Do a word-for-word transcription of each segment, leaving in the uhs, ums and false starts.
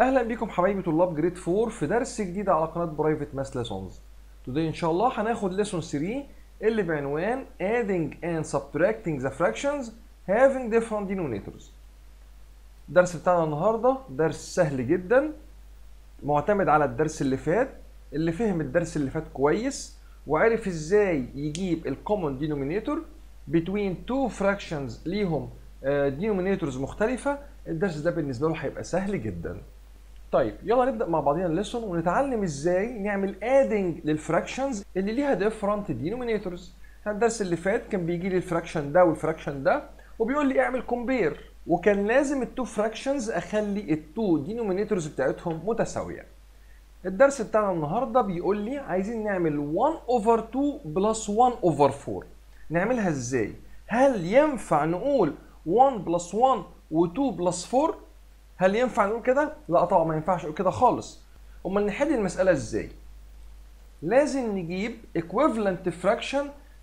اهلا بيكم حبايبي طلاب جريد أربعة في درس جديد على قناه برايفت ماس ليسونز. توداي ان شاء الله هناخد ليسون ثلاثة اللي بعنوان adding and subtracting the fractions having different denominators. الدرس بتاعنا النهارده درس سهل جدا معتمد على الدرس اللي فات. اللي فهم الدرس اللي فات كويس وعرف ازاي يجيب الكومن دينومينيتور between two fractions ليهم دينومينيتورز مختلفه، الدرس ده بالنسبه له هيبقى سهل جدا. طيب يلا نبدا مع بعضنا الليسون ونتعلم ازاي نعمل ادنج للفراكشنز اللي ليها ديفرنت دينومينيتورز. الدرس اللي فات كان بيجي لي الفراكشن ده والفراكشن ده وبيقول لي اعمل كومبير، وكان لازم التو فراكشنز اخلي التو دينومينيتورز بتاعتهم متساويه. الدرس بتاعنا النهارده بيقول لي عايزين نعمل واحد اوفر اتنين بلس واحد اوفر اربعة. نعملها ازاي؟ هل ينفع نقول واحد بلس واحد و2 بلس أربعة؟ هل ينفع نقول كده؟ لا طبعا ما ينفعش نقول كده خالص. امال نحل المساله ازاي؟ لازم نجيب equivalent fraction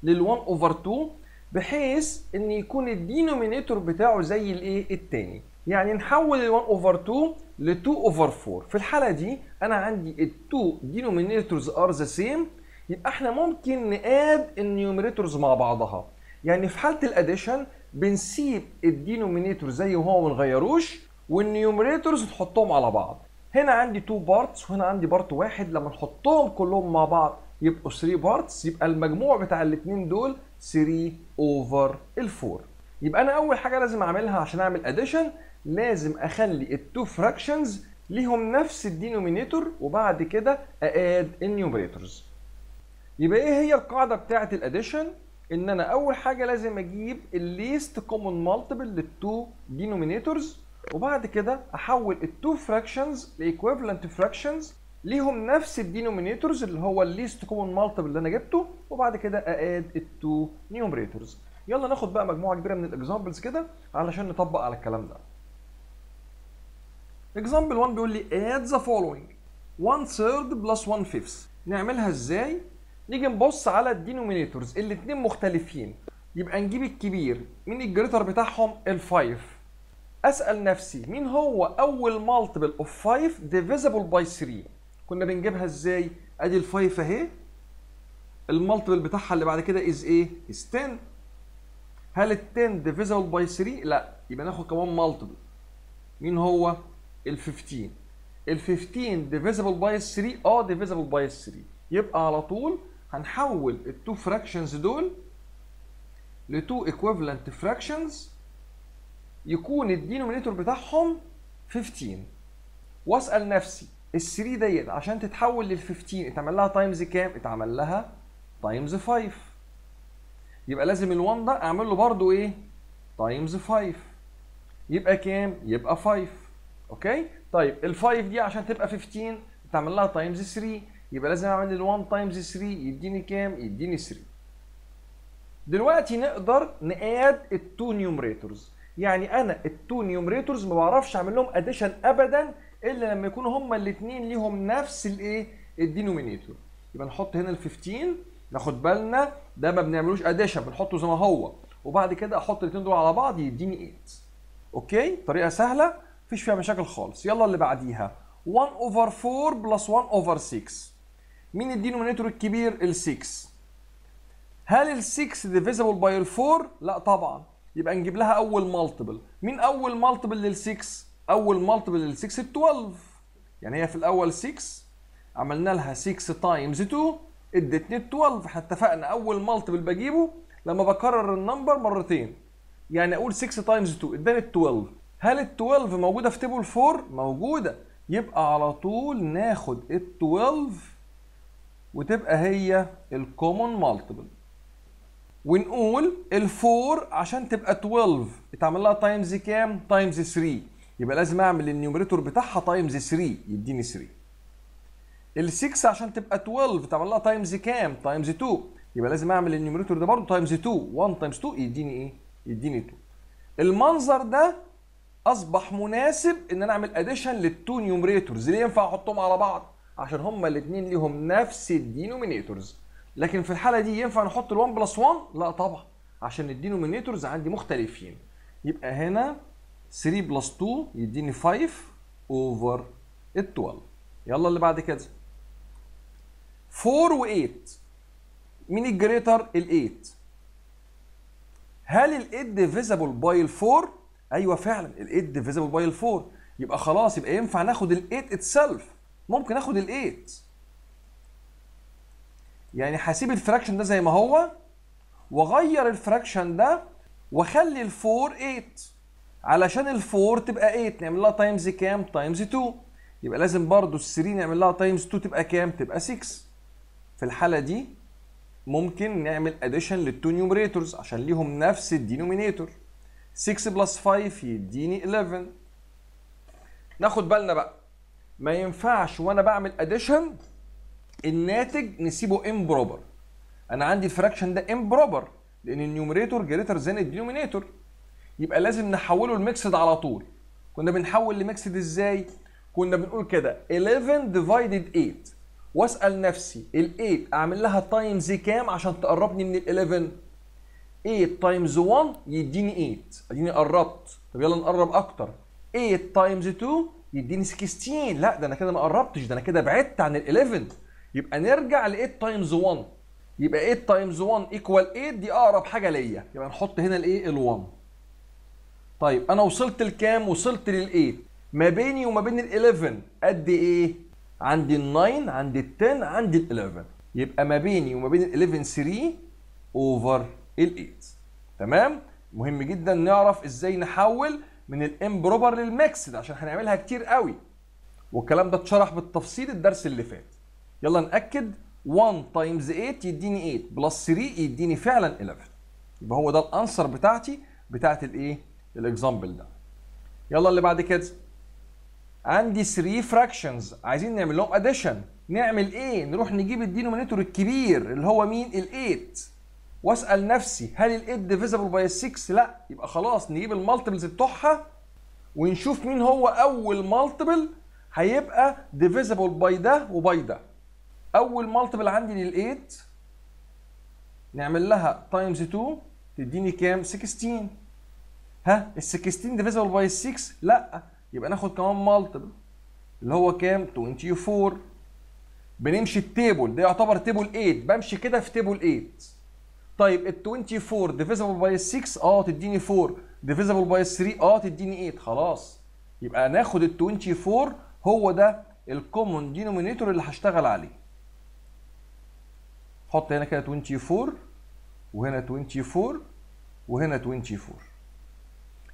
لل واحد اوفر اتنين بحيث ان يكون الدينومينيتور بتاعه زي الايه؟ الثاني. يعني نحول ال واحد اوفر اتنين ل اتنين اوفر اربعة. في الحاله دي انا عندي ال اتنين denominators are the same، يبقى احنا ممكن نقاد النيوميريتورز مع بعضها. يعني في حاله الاديشن بنسيب الدينومينيتور زي ما هو ما نغيروش والنيوميريتورز نحطهم على بعض. هنا عندي اتنين بارتس وهنا عندي بارت واحد، لما نحطهم كلهم مع بعض يبقوا تلاتة بارتس، يبقى المجموع بتاع الاثنين دول تلاتة اوفر اربعة. يبقى انا اول حاجه لازم اعملها عشان اعمل اديشن لازم اخلي التو فراكشنز ليهم نفس الدينومينيتور وبعد كده ااد النيوميريتورز. يبقى ايه هي القاعده بتاعه الاديشن؟ ان انا اول حاجه لازم اجيب الليست كومن مالتيبل للتو دينومينيتورز وبعد كده احول التو فراكشنز لايكويفالنت فراكشنز ليهم نفس الدينومينيتورز اللي هو الليست كومن مالتيبل اللي انا جبته، وبعد كده ااد التو نيوميريتورز. يلا ناخد بقى مجموعه كبيره من الاكزامبلز كده علشان نطبق على الكلام ده. اكزامبل واحد بيقول لي add the following one third plus one fifth. نعملها ازاي؟ نيجي نبص على الدينومينيتورز الاثنين مختلفين، يبقى نجيب الكبير من الجريتر بتاعهم الفايف. اسال نفسي مين هو اول مالتيبل اوف فايف ديفيزبل باي تلاتة؟ كنا بنجيبها ازاي؟ ادي الفايف اهي، المالتيبل بتاعها اللي بعد كده از ايه؟ از عشرة. هل ال عشرة ديفيزبل باي تلاتة؟ لا، يبقى ناخد كمان مالتيبل. مين هو؟ ال خمستاشر. ال خمستاشر ديفيزبل باي تلاتة؟ اه ديفيزبل باي تلاتة. يبقى على طول هنحول التو فراكشنز دول لتو equivalent fractions يكون الدينومينيتور بتاعهم خمستاشر. واسال نفسي ال تلاتة ديت عشان تتحول لل خمستاشر اتعمل لها تايمز كام؟ اتعمل لها تايمز خمسة. يبقى لازم ال واحد ده اعمل له برضه ايه؟ تايمز خمسة. يبقى كام؟ يبقى خمسة. اوكي؟ طيب ال خمسة دي عشان تبقى خمستاشر اتعمل لها تايمز تلاتة، يبقى لازم اعمل ال واحد تايمز تلاتة يديني كام؟ يديني تلاتة. دلوقتي نقدر نقاد ال تو نيوميريتورز. يعني انا ال تو نيوميريتورز ما بعرفش اعمل لهم اديشن ابدا الا لما يكونوا هما الاثنين ليهم نفس الايه؟ الدينومينيتور. يبقى نحط هنا ال خمستاشر، ناخد بالنا ده ما بنعملوش اديشن بنحطه زي ما هو، وبعد كده احط الاثنين دول على بعض يديني تمانية. اوكي؟ طريقه سهله مفيش فيها مشاكل خالص. يلا اللي بعديها واحد اوفر اربعة بلس واحد اوفر ستة. مين الدينومينيتور الكبير؟ ال ستة. هل ال ستة ديفيزبل باي ال أربعة؟ لا طبعا، يبقى نجيب لها اول مالتيبل. مين اول مالتيبل لل ستة؟ اول مالتيبل لل ستة ال اتناشر. يعني هي في الاول ستة عملنا لها ستة تايمز اتنين ادتني اتناشر. احنا اتفقنا اول مالتيبل بجيبه لما بكرر النمبر مرتين، يعني اقول ستة تايمز اتنين اداني اتناشر. هل ال اتناشر موجوده في تيبل أربعة؟ موجوده. يبقى على طول ناخد ال اتناشر وتبقى هي الكومون مالتيبل ونقول ال أربعة عشان تبقى اتناشر اتعمل لها تايمز كام؟ تايمز تلاتة. يبقى لازم اعمل النيوميريتور بتاعها تايمز تلاتة يديني تلاتة. ال ستة عشان تبقى اتناشر اتعمل لها تايمز كام؟ تايمز اتنين. يبقى لازم اعمل النيوميريتور ده برضه تايمز اتنين. واحد تايمز اتنين يديني ايه؟ يديني اتنين. المنظر ده اصبح مناسب ان انا اعمل اديشن للتو نيوميريتورز. ليه ينفع احطهم على بعض؟ عشان هما الاثنين ليهم نفس الدينومينيتورز. لكن في الحاله دي ينفع نحط ال واحد بلس واحد؟ لا طبعا، عشان الدينومينيتورز عندي مختلفين. يبقى هنا تلاتة بلس اتنين يديني خمسة اوفر اتناشر. يلا اللي بعد كده أربعة و8، مين الجريتر؟ ال8. هل ال8 ديفيزبل باي ال4؟ ايوه فعلا ال8 ديفيزبل باي ال4، يبقى خلاص يبقى ينفع ناخد ال8 اتسلف. ممكن اخد ال8، يعني هسيب الفراكشن ده زي ما هو واغير الفراكشن ده واخلي الفور تمانية، علشان الفور تبقى تمانية نعمل لها تايمز كام؟ تايمز اتنين. يبقى لازم برضو التلاتة نعمل لها تايمز اتنين تبقى كام؟ تبقى ستة. في الحالة دي ممكن نعمل اديشن للتو نيوميريتورز عشان ليهم نفس الدينومينيتور. ستة بلس خمسة يديني حداشر. ناخد بالنا بقى، ما ينفعش وانا بعمل اديشن الناتج نسيبه امبروبر. انا عندي الفراكشن ده امبروبر لان النيوميريتور جريتر ذان الدينومينيتور، يبقى لازم نحوله لميكسد على طول. كنا بنحول لميكسد ازاي؟ كنا بنقول كده حداشر ديفايدد تمانية، واسال نفسي ال8 اعمل لها تايمز كام عشان تقربني من ال11؟ تمانية تايمز واحد يديني تمانية، اديني قربت. طب يلا نقرب اكتر، تمانية تايمز اتنين يديني ستاشر. لا ده انا كده ما قربتش، ده انا كده بعدت عن ال11. يبقى نرجع ل تمانية تايمز واحد، يبقى تمانية تايمز واحد ايكوال تمانية، دي اقرب حاجه ليا. يبقى نحط هنا الايه؟ ال1. طيب انا وصلت لكام؟ وصلت لل8. ما بيني وما بين ال11 قد ايه؟ عندي ال9، عندي ال10، عندي ال11. يبقى ما بيني وما بين ال11 تلاتة اوفر ال8. تمام؟ مهم جدا نعرف ازاي نحول من الامبروبر للميكسد عشان هنعملها كتير قوي. والكلام ده اتشرح بالتفصيل الدرس اللي فات. يلا نأكد، واحد تايمز تمانية يديني تمانية بلس تلاتة يديني فعلا حداشر. يبقى هو ده الانسر بتاعتي بتاعت الايه؟ الاكزامبل ده. يلا اللي بعد كده، عندي تلاتة فراكشنز عايزين نعمل لهم اديشن. نعمل ايه؟ نروح نجيب الدينومينيتور الكبير اللي هو مين؟ ال8، واسال نفسي هل ال8 ديفيزبل باي ستة؟ لا، يبقى خلاص نجيب المالتيبلز بتوعها ونشوف مين هو اول مالتيبل هيبقى ديفيزبل باي ده وباي ده. اول مالتيبل عندي لل8 نعمل لها تايمز اتنين تديني كام؟ ستاشر. ها ال ستاشر ديفيزبل باي ستة؟ لا، يبقى ناخد كمان مالتيبل اللي هو كام؟ اربعة وعشرين. بنمشي التيبل ده، يعتبر تيبل تمانية، بمشي كده في تيبل تمانية. طيب ال اربعة وعشرين ديفيزبل باي ستة؟ اه تديني اربعة. ديفيزبل باي تلاتة؟ اه تديني تمانية. خلاص يبقى ناخد ال اربعة وعشرين، هو ده الكومون دينومينيتور اللي هشتغل عليه. حط هنا كده اربعة وعشرين وهنا اربعة وعشرين وهنا اربعة وعشرين.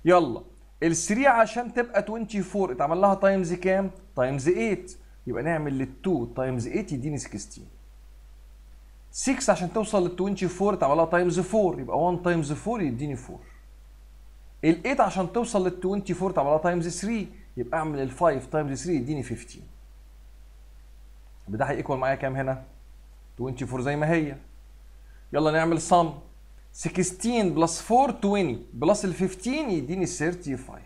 يلا ال تلاتة عشان تبقى اربعة وعشرين اتعمل لها تايمز كام؟ تايمز تمانية. يبقى نعمل لل اتنين تايمز تمانية يديني ستاشر. ستة عشان توصل لل اربعة وعشرين اتعمل لها تايمز اربعة، يبقى واحد تايمز اربعة يديني اربعة. ال تمانية عشان توصل لل اربعة وعشرين اتعمل لها تايمز تلاتة، يبقى اعمل ال خمسة تايمز تلاتة يديني خمستاشر. يبقى ده هيكوال معايا كام هنا؟ اربعة وعشرين زي ما هي. يلا نعمل سم، ستاشر بلس اربعة عشرين بلس ال خمستاشر يديني خمسة وتلاتين.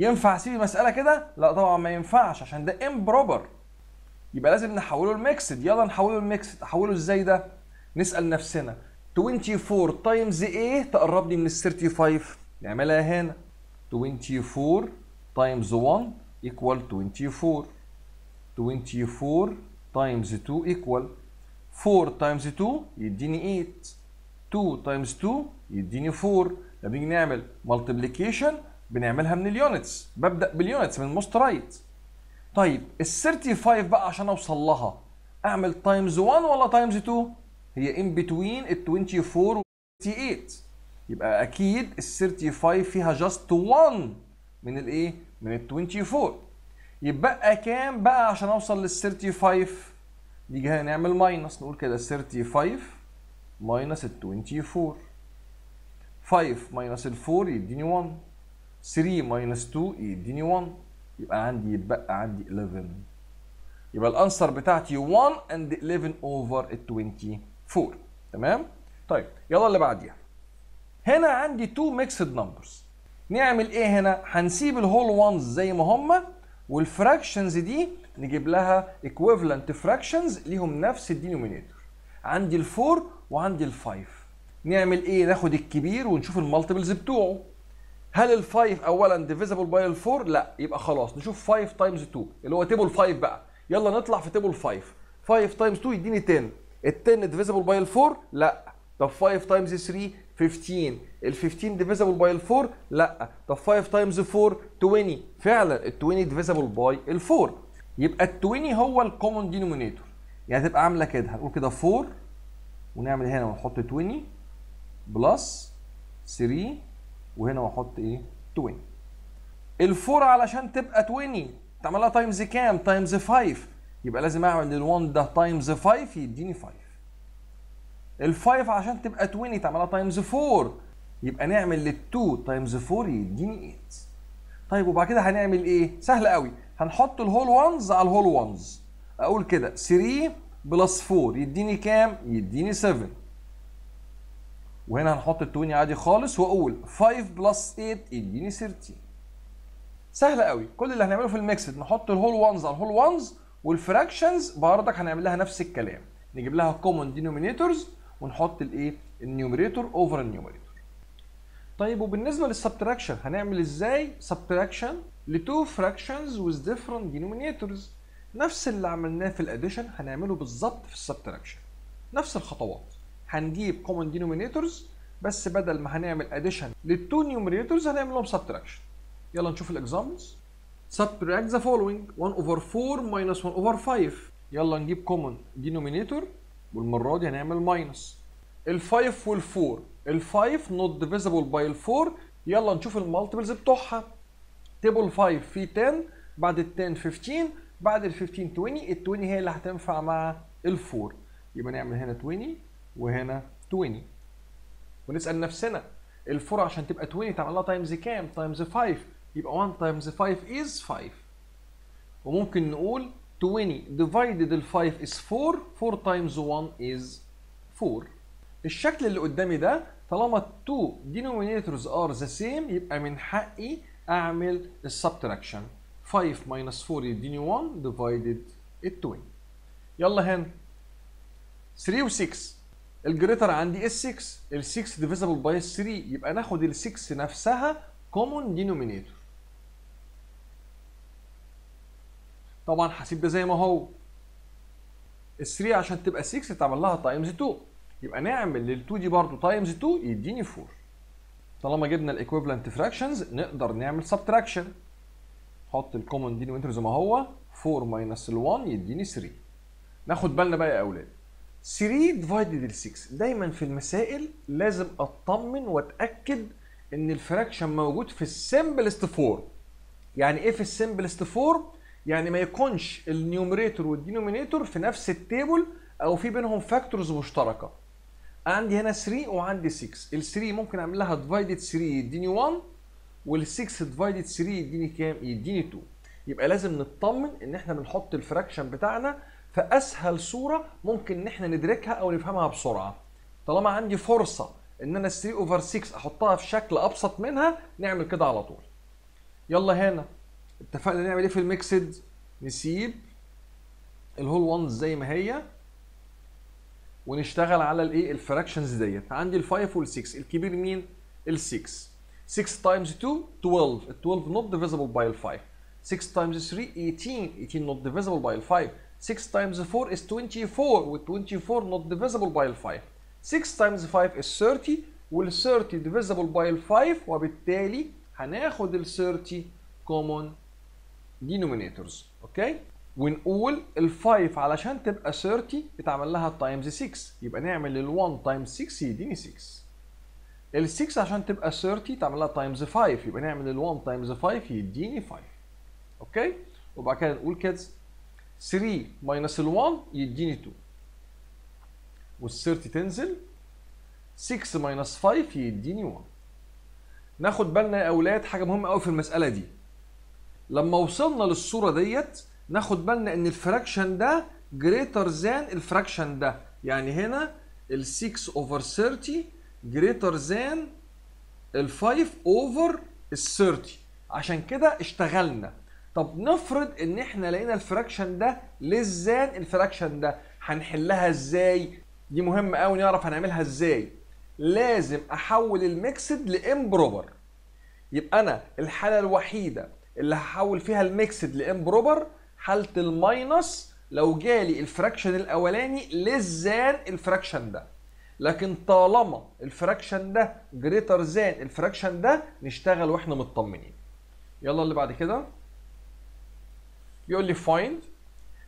ينفع اسيب المساله كده؟ لا طبعا ما ينفعش عشان ده امبروبر، يبقى لازم نحوله لميكسد. يلا نحوله لميكسد. احوله ازاي ده؟ نسال نفسنا اربعة وعشرين تايمز ايه تقربني من ال خمسة وتلاتين؟ نعملها هنا اربعة وعشرين تايمز واحد ايكوال اربعة وعشرين، اربعة وعشرين تايمز اتنين ايكوال اربعة تايمز اتنين يديني تمانية، اتنين تايمز اتنين يديني اربعة. لما بنيجي نعمل مالتيبليكيشن بنعملها من اليونتس، ببدا باليونتس من الموست رايت. طيب ال خمسة وتلاتين بقى عشان اوصل لها اعمل تايمز واحد ولا تايمز اتنين؟ هي ان بتوين ال اربعة وعشرين و تمانية وتلاتين، يبقى اكيد ال خمسة وتلاتين فيها جاست واحد من الايه؟ من ال اربعة وعشرين. يبقى كام بقى عشان اوصل لل خمسة وتلاتين؟ نيجي هنا نعمل ماينس، نقول كده خمسة وتلاتين ماينس ال اربعة وعشرين. خمسة ماينس ال اربعة يديني واحد، تلاتة ماينس اتنين يديني واحد، يبقى عندي يتبقى عندي حداشر. يبقى الانسر بتاعتي واحد اند حداشر اوفر ال اربعة وعشرين. تمام؟ طيب يلا اللي بعديها. هنا عندي اتنين ميكسد نمبرز. نعمل ايه هنا؟ هنسيب الهول وانز زي ما هما، والفراكشنز دي نجيب لها equivalent fractions ليهم نفس الدينومينيتور. عندي ال اربعة وعندي ال خمسة. نعمل ايه؟ ناخد الكبير ونشوف المالتيبلز بتوعه. هل ال خمسة اولا ديفيزبل باي ال أربعة؟ لا، يبقى خلاص نشوف خمسة تايمز اتنين اللي هو تيبل خمسة بقى. يلا نطلع في تيبل خمسة، خمسة تايمز اتنين يديني عشرة، ال عشرة ديفيزبل باي ال أربعة؟ لا. طب خمسة تايمز تلاتة خمستاشر، ال خمستاشر ديفيزبل باي ال أربعة؟ لا. طب خمسة تايمز أربعة عشرين، فعلا ال عشرين ديفيزبل باي ال أربعة، يبقى ال عشرين هو الكومن دينومينيتور. يعني هتبقى عامله كده، هنقول كده أربعة ونعمل هنا ونحط عشرين بلس تلاتة وهنا واحط ايه؟ عشرين. الفور علشان تبقى عشرين تعملها تايمز كام؟ تايمز خمسة، يبقى لازم اعمل الواحد ده تايمز خمسة يديني خمسة. الخمسة علشان تبقى عشرين تعملها تايمز أربعة، يبقى نعمل لل2 تايمز أربعة يديني تمانية. طيب وبعد كده هنعمل ايه؟ سهل قوي، هنحط الهول وانز على الهول وانز. اقول كده تلاتة بلس أربعة يديني كام؟ يديني سبعة. وهنا هنحط العشرين عادي خالص واقول خمسة بلس تمانية يديني تلاتة. سهله قوي، كل اللي هنعمله في الميكسد نحط الهول وانز على الهول وانز، والفراكشنز بردك هنعمل لها نفس الكلام، نجيب لها كومن دينومينيتورز ونحط الايه؟ النيوميريتور اوفر النيوميريتور. طيب وبالنسبه للسبتراكشن هنعمل ازاي سبتراكشن لتو فراكشنز ويز ديفرنت دينومينيتورز؟ نفس اللي عملناه في الاديشن هنعمله بالظبط في السبتراكشن، نفس الخطوات. هنجيب common denominators بس بدل ما هنعمل addition للتو numerators هنعمل لهم subtraction. يلا نشوف الاكزامبلز. subtract the following واحد over أربعة minus واحد over خمسة. يلا نجيب common denominator والمره دي هنعمل ماينس. ال خمسة وال أربعة، ال خمسة not divisible by ال أربعة. يلا نشوف المالتيبلز بتوعها. table خمسة فيه عشرة، بعد ال عشرة خمستاشر، بعد ال خمستاشر عشرين، ال عشرين هي اللي هتنفع مع ال أربعة، يبقى نعمل هنا عشرين وهنا عشرين. ونسال نفسنا الفور عشان تبقى عشرين تعمل لها تايمز كام؟ تايمز خمسة، يبقى واحد تايمز خمسة از خمسة. وممكن نقول عشرين divided ال خمسة is أربعة، أربعة تايمز واحد is أربعة. الشكل اللي قدامي ده طالما ال2 denominators are the same يبقى من حقي اعمل السبتراكشن. خمسة minus أربعة يديني واحد divided عشرين. يلا هنا تلاتة و6، الجريتر عندي اس ستة، ال ستة ديفيزبل باي تلاتة، يبقى ناخد ال ستة نفسها كومون دينومينيتور. طبعا هسيب ده زي ما هو. ال تلاتة عشان تبقى ستة تعمل لها تايمز اتنين، يبقى نعمل لل اتنين دي برضه تايمز اتنين يديني أربعة. طالما جبنا الايكويفالنت فراكشنز نقدر نعمل سبتراكشن. نحط الكومون دينومينيتور زي ما هو، أربعة ماينس ال واحد يديني تلاتة. ناخد بالنا بقى يا اولاد، تلاتة ديفايدد ال ستة، دايما في المسائل لازم اطمن واتاكد ان الفراكشن موجود في السمبلست فورم. يعني ايه في السمبلست فورم؟ يعني ما يكونش النيوميريتور والدينومينيتور في نفس التيبل او في بينهم فاكتورز مشتركه. عندي هنا تلاتة وعندي ستة، ال تلاتة ممكن اعمل لها ديفايدد تلاتة يديني واحد، وال ستة ديفايدد تلاتة يديني كام؟ يديني اتنين. يبقى لازم نطمن ان احنا بنحط الفراكشن بتاعنا فاسهل صوره ممكن ان احنا ندركها او نفهمها بسرعه. طالما عندي فرصه ان انا تلاتة اوفر ستة احطها في شكل ابسط منها نعمل كده على طول. يلا هنا اتفقنا نعمل ايه في الميكسد؟ نسيب الهول وانز زي ما هي ونشتغل على الايه؟ الفراكشنز ديت. عندي ال خمسة وال ستة، الكبير مين؟ ال ستة. ستة تايمز اتنين اتناشر، اتناشر نوت ديفيزبل باي ال خمسة. ستة تايمز تلاتة تمنتاشر، تمنتاشر نوت ديفيزبل باي ال خمسة. ستة times أربعة is أربعة وعشرين، و أربعة وعشرين not divisible by خمسة. ستة times خمسة is تلاتين، وال تلاتين divisible by خمسة، وبالتالي هناخد ال تلاتين common denominators. اوكي؟ ونقول ال خمسة علشان تبقى تلاتين اتعمل لها times ستة، يبقى نعمل ال واحد times ستة يديني ستة. ال ستة عشان تبقى تلاتين اتعمل لها times خمسة، يبقى نعمل ال واحد times خمسة يديني خمسة. اوكي؟ وبعد كده نقول كده تلاتة minus ال واحد يديني اتنين، وال تلاتين تنزل، ستة minus خمسة يديني واحد. ناخد بالنا يا اولاد حاجه مهمه قوي في المساله دي، لما وصلنا للصوره ديت ناخد بالنا ان الفراكشن ده greater than الفراكشن ده. يعني هنا ال ستة over تلاتين greater than ال خمسة over ال تلاتين، عشان كده اشتغلنا. طب نفرض ان احنا لقينا الفراكشن ده لزان الفراكشن ده، هنحلها ازاي؟ دي مهمه قوي نعرف هنعملها ازاي. لازم احول الميكسد لامبروبر. يبقى انا الحاله الوحيده اللي هحول فيها الميكسد لامبروبر حاله الماينس لو جالي الفراكشن الاولاني للزان الفراكشن ده. لكن طالما الفراكشن ده جريتر زان الفراكشن ده نشتغل واحنا مطمنين. يلا اللي بعد كده يقول لي فايند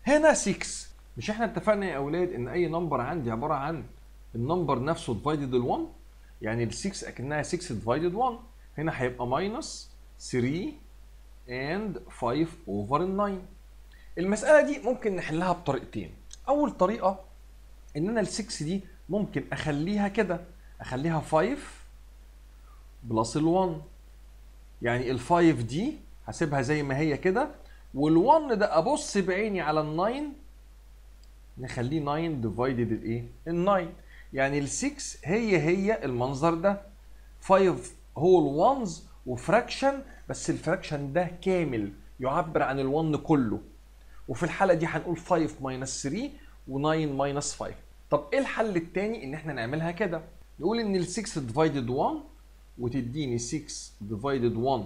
هنا ستة. مش احنا اتفقنا يا اولاد ان اي نمبر عندي عباره عن النمبر نفسه ديفايدد ال1، يعني ال ستة اكنها ستة ديفايدد واحد، هنا هيبقى ماينس ثلاثة and خمسة over تسعة. المساله دي ممكن نحلها بطريقتين. اول طريقه ان انا ال ستة دي ممكن اخليها كده، اخليها خمسة بلس ال1، يعني ال5 دي هسيبها زي ما هي كده، وال1 ده ابص بعيني على ال9 نخليه تسعة ديفايدد الايه؟ ال9. يعني ال ستة هي هي المنظر ده، خمسة هو الونز وفراكشن، بس الفراكشن ده كامل يعبر عن الون كله، وفي الحاله دي هنقول خمسة ماينس ثلاثة و9 ماينس خمسة. طب ايه الحل الثاني ان احنا نعملها كده؟ نقول ان ال ستة ديفايدد واحد وتديني ستة ديفايدد واحد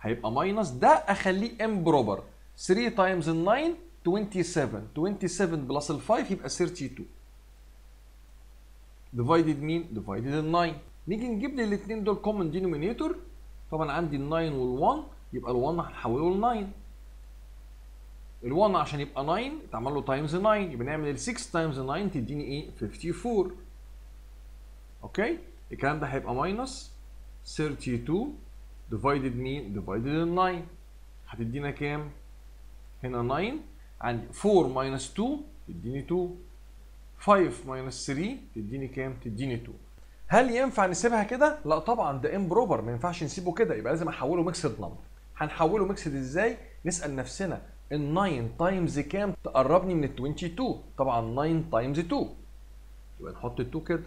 هيبقى ماينس ده، اخليه امبروبر ثلاثة تايمز ال9 سبعة وعشرين، سبعة وعشرين بلس ال5 يبقى ثلاثة وعشرين ديفايدد مين؟ ديفايدد ال9. نيجي نجيب لي الاثنين دول كومن دينومينيتور، طبعا عندي ال9 وال1، يبقى ال1 هنحوله ل9، ال1 عشان يبقى تسعة اتعمل له تايمز تسعة، يبقى نعمل ال6 تايمز تسعة تديني ايه؟ أربعة وخمسين. اوكي؟ الكلام ده هيبقى ماينس ثلاثة وعشرين ديفايدد مين؟ ديفايدد ال9 هتدينا كام؟ هنا تسعة، عندي أربعة ماينس اتنين تديني اتنين، خمسة ماينس ثلاثة تديني كام؟ تديني اتنين. هل ينفع نسيبها كده؟ لا طبعا، ده امبروبر ما ينفعش نسيبه كده، يبقى لازم احوله ميكسد نمبر. هنحوله ميكسد ازاي؟ نسال نفسنا ال تسعة تايمز كام تقربني من ال اتنين وعشرين؟ طبعا تسعة تايمز اتنين، يبقى نحط اتنين كده.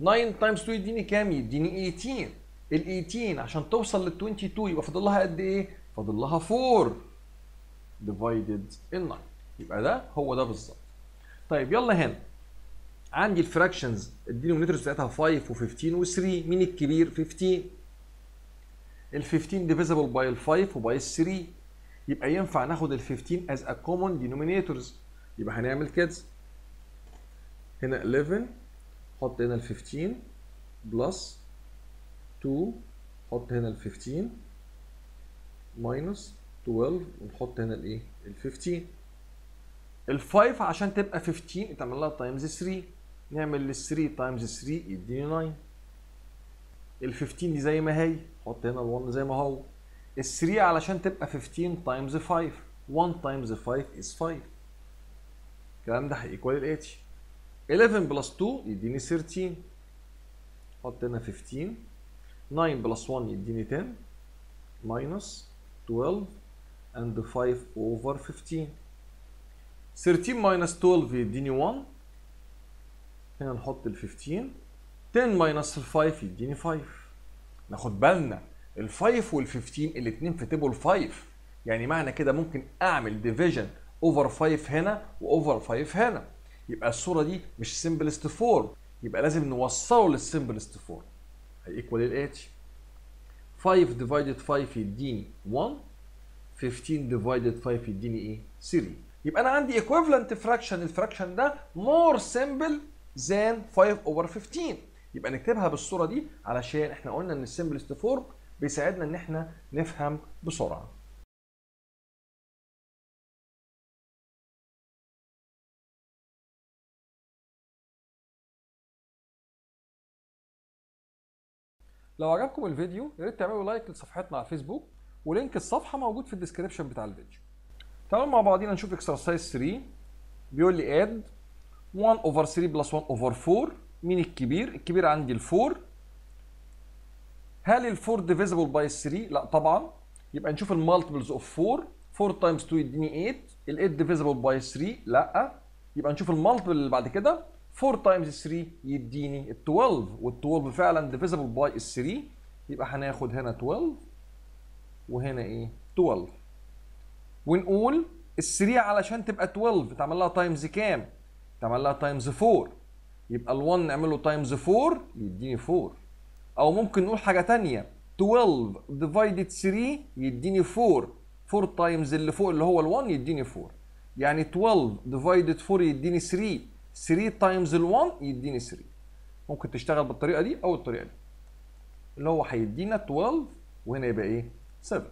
تسعة تايمز اتنين يديني كام؟ يديني تمنتاشر. ال تمنتاشر عشان توصل لل اتنين وعشرين يبقى فاضل لها قد ايه؟ فاضل لها أربعة ديفايدد ال9، يبقى ده هو ده بالظبط. طيب يلا هنا عندي الفراكشنز الدينومينيتورز بتاعتها خمسة و15 و3، مين الكبير؟ خمسة. ال خمسة ديفيزبل باي ال خمسة وباي ال ثلاثة، يبقى ينفع ناخد ال خمسة از ا كومون دينومينيتورز، يبقى هنعمل كده. هنا حداشر حط هنا ال خمسة بلس اتنين، حط هنا ال خمسة ماينس اتناشر، ونحط هنا الايه؟ ال خمسة. ال خمسة عشان تبقى خمسة اتعمل لها تايمز تلاتة، نعمل لل ثلاثة تايمز تلاتة يديني تسعة. ال خمسة دي زي ما هي، حط هنا ال واحد زي ما هو. ال تلاتة علشان تبقى خمسة تايمز خمسة، واحد تايمز خمسة از خمسة. الكلام ده هيكوال ال تمنية. حداشر بلس اتنين يديني تلاتة عشر. حط هنا خمسة. تسعة بلس واحد يديني عشرة. ماينس اتناشر and خمسة over خمسة. تلاتة minus اتناشر يديني واحد، هنا نحط ال خمسة. عشرة minus ال خمسة يديني خمسة. ناخد بالنا ال خمسة وال خمسة الاثنين في تيبل خمسة، يعني معنى كده ممكن اعمل ديفيجن اوفر خمسة هنا واوفر خمسة هنا، يبقى الصوره دي مش سمبلست فورم، يبقى لازم نوصله للسمبلست فورم. هيكوال الاتي خمسة ديفايدد خمسة يديني واحد، خمسة ديفايدد خمسة يديني ايه؟ تلاتة. يبقى انا عندي equivalent fraction، الفراكشن ده more simple than خمسة over خمسة. يبقى نكتبها بالصوره دي علشان احنا قلنا ان السمبلست فورم بيساعدنا ان احنا نفهم بسرعه. لو عجبكم الفيديو يا ريت تعملوا لايك لصفحتنا على الفيسبوك، ولينك الصفحه موجود في الديسكربشن بتاع الفيديو. تعالوا مع بعضينا نشوف اكسرسايز تلاتة. بيقول لي اد واحد اوفر تلاتة بلس واحد اوفر اربعة، مين الكبير؟ الكبير عندي ال4. هل ال4 ديفيزبل باي تلاتة؟ لا طبعا، يبقى نشوف المالتيبلز اوف اربعة. اربعة تايمز اتنين يديني تمنية، ال8 ديفيزبل باي تلاتة لا، يبقى نشوف المالتيبل اللي بعد كده. اربعة تايمز تلاتة يديني اتناشر، وال12 فعلا ديفيزبل باي تلاتة، يبقى هناخد هنا اتناشر وهنا ايه؟ اتناشر. ونقول ال3 علشان تبقى اتناشر تعمل لها تايمز كام؟ تعمل لها تايمز اربعة، يبقى ال1 نعمل له تايمز اربعة يديني اربعة. او ممكن نقول حاجه ثانيه اتناشر ديفايدد تلاتة يديني أربعة، أربعة تايمز اللي فوق اللي هو ال1 يديني أربعة، يعني اتناشر ديفايدد أربعة يديني تلاتة، تلاتة تايمز ال1 يديني تلاتة. ممكن تشتغل بالطريقه دي او الطريقه دي، اللي هو هيدينا اتناشر وهنا يبقى ايه سبعة.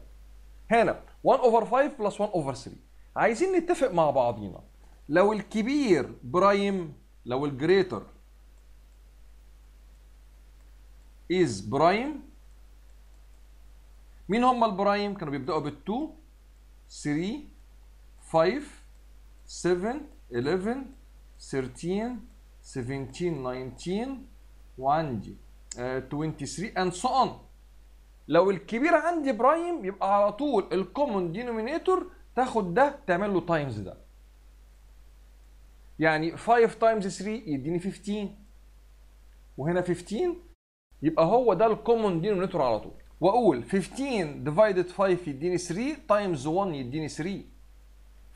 هنا واحد اوفر خمسة بلس واحد اوفر تلاتة. عايزين نتفق مع بعضينا، لو الكبير برايم، لو الجريتر از برايم، مين هم البرايم؟ كانوا بيبداوا بال اتنين تلاتة خمسة سبعة حداشر تلاتة سبعتاشر تسعتاشر وعندي uh, تلاتة وعشرين and so on. لو الكبير عندي برايم يبقى على طول الكومون دينومينيتور تاخد ده تعمل له تايمز ده، يعني خمسة تايمز تلاتة يديني خمستاشر وهنا خمستاشر، يبقى هو ده الكومون دينومينيتور على طول. واقول خمستاشر ديفايدد خمسة يديني تلاتة تايمز واحد يديني تلاتة،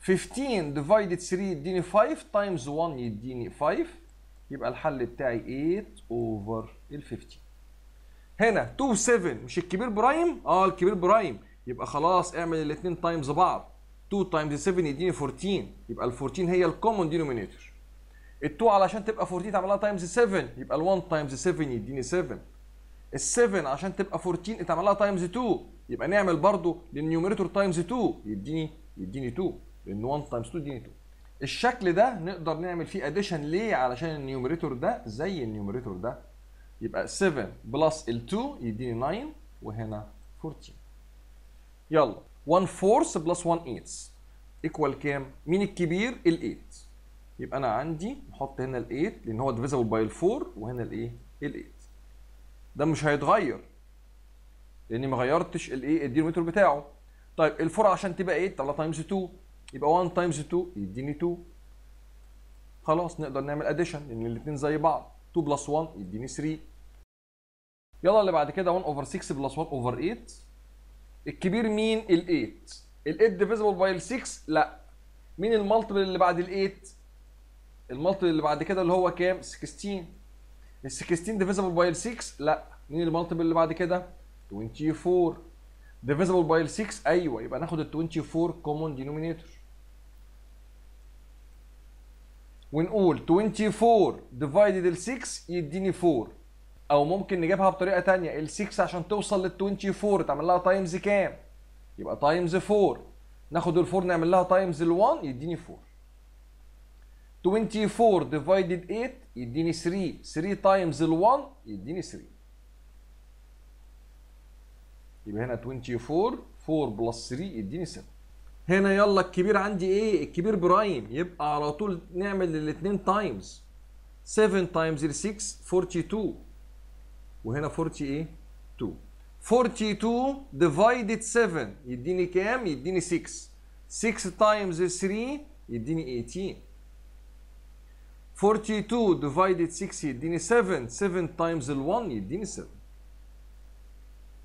خمستاشر ديفايدد تلاتة يديني خمسة تايمز واحد يديني خمسة، يبقى الحل بتاعي تمانية اوفر ال خمسين. هنا اتنين سبعة مش الكبير برايم؟ اه الكبير برايم، يبقى خلاص اعمل الاثنين تايمز بعض، اتنين تايمز سبعة يديني أربعتاشر، يبقى ال أربعتاشر هي الكومون دينومينيتور. اتنين علشان تبقى أربعتاشر تعملها تايمز سبعة، يبقى ال واحد تايمز سبعة يديني سبعة. ال سبعة عشان تبقى أربعتاشر اتعملها تايمز اتنين، يبقى نعمل برضه للنيوميريتور تايمز اتنين يديني يديني اتنين، لان واحد تايمز اتنين يديني اتنين. الشكل ده نقدر نعمل فيه اديشن ليه؟ علشان النيوميريتور ده زي النيوميريتور ده، يبقى سبعة بلس ال اتنين يديني تسعة وهنا أربعتاشر. يلا واحد فورث بلس واحد ايتس ايكوال كام؟ مين الكبير؟ ال تمانية. يبقى انا عندي نحط هنا ال تمانية لان هو ديفيزبل باي ال أربعة، وهنا الايه؟ ال تمانية. ده مش هيتغير لاني ما غيرتش الايه؟ الدينوميتور بتاعه. طيب ال أربعة عشان تبقى تمانية تعملها تايمز اتنين، يبقى واحد تايمز اتنين يديني اتنين. خلاص نقدر نعمل اديشن لان الاثنين زي بعض، اتنين بلس واحد يديني تلاتة. يلا اللي بعد كده واحد اوفر ستة بلس واحد اوفر تمانية. الكبير مين؟ ال تمانية. ال تمانية ديفيزبل باي ستة؟ لا. مين المالتيبل اللي بعد ال تمانية؟ المالتيبل اللي بعد كده اللي هو كام؟ ستاشر. ال ستاشر ديفيزبل باي ستة؟ لا. مين المالتيبل اللي بعد كده؟ اربعة وعشرين ديفيزبل باي ستة. ايوه، يبقى ناخد ال اربعة وعشرين كومون دينومينيتور ونقول اربعة وعشرين ديفايدد ال ستة يديني أربعة، او ممكن نجيبها بطريقه ثانيه، ال ستة عشان توصل لل اربعة وعشرين تعمل لها تايمز كام؟ يبقى تايمز أربعة، ناخد ال أربعة نعمل لها تايمز ال واحد يديني أربعة. اربعة وعشرين ديفايدد تمانية يديني تلاتة، تلاتة تايمز ال واحد يديني تلاتة، يبقى هنا اربعة وعشرين أربعة بلس تلاتة يديني سبعة. هنا يلا الكبير عندي ايه؟ الكبير برايم، يبقى على طول نعمل الاثنين تايمز، سبعة تايمز ال ستة اتنين وأربعين وهنا أربعين ايه؟ اتنين. اتنين وأربعين ديفايدد سبعة يديني كام؟ يديني ستة، ستة تايمز ال تلاتة يديني تمنتاشر. اتنين وأربعين ديفايدد ستة يديني سبعة، سبعة تايمز ال واحد يديني سبعة،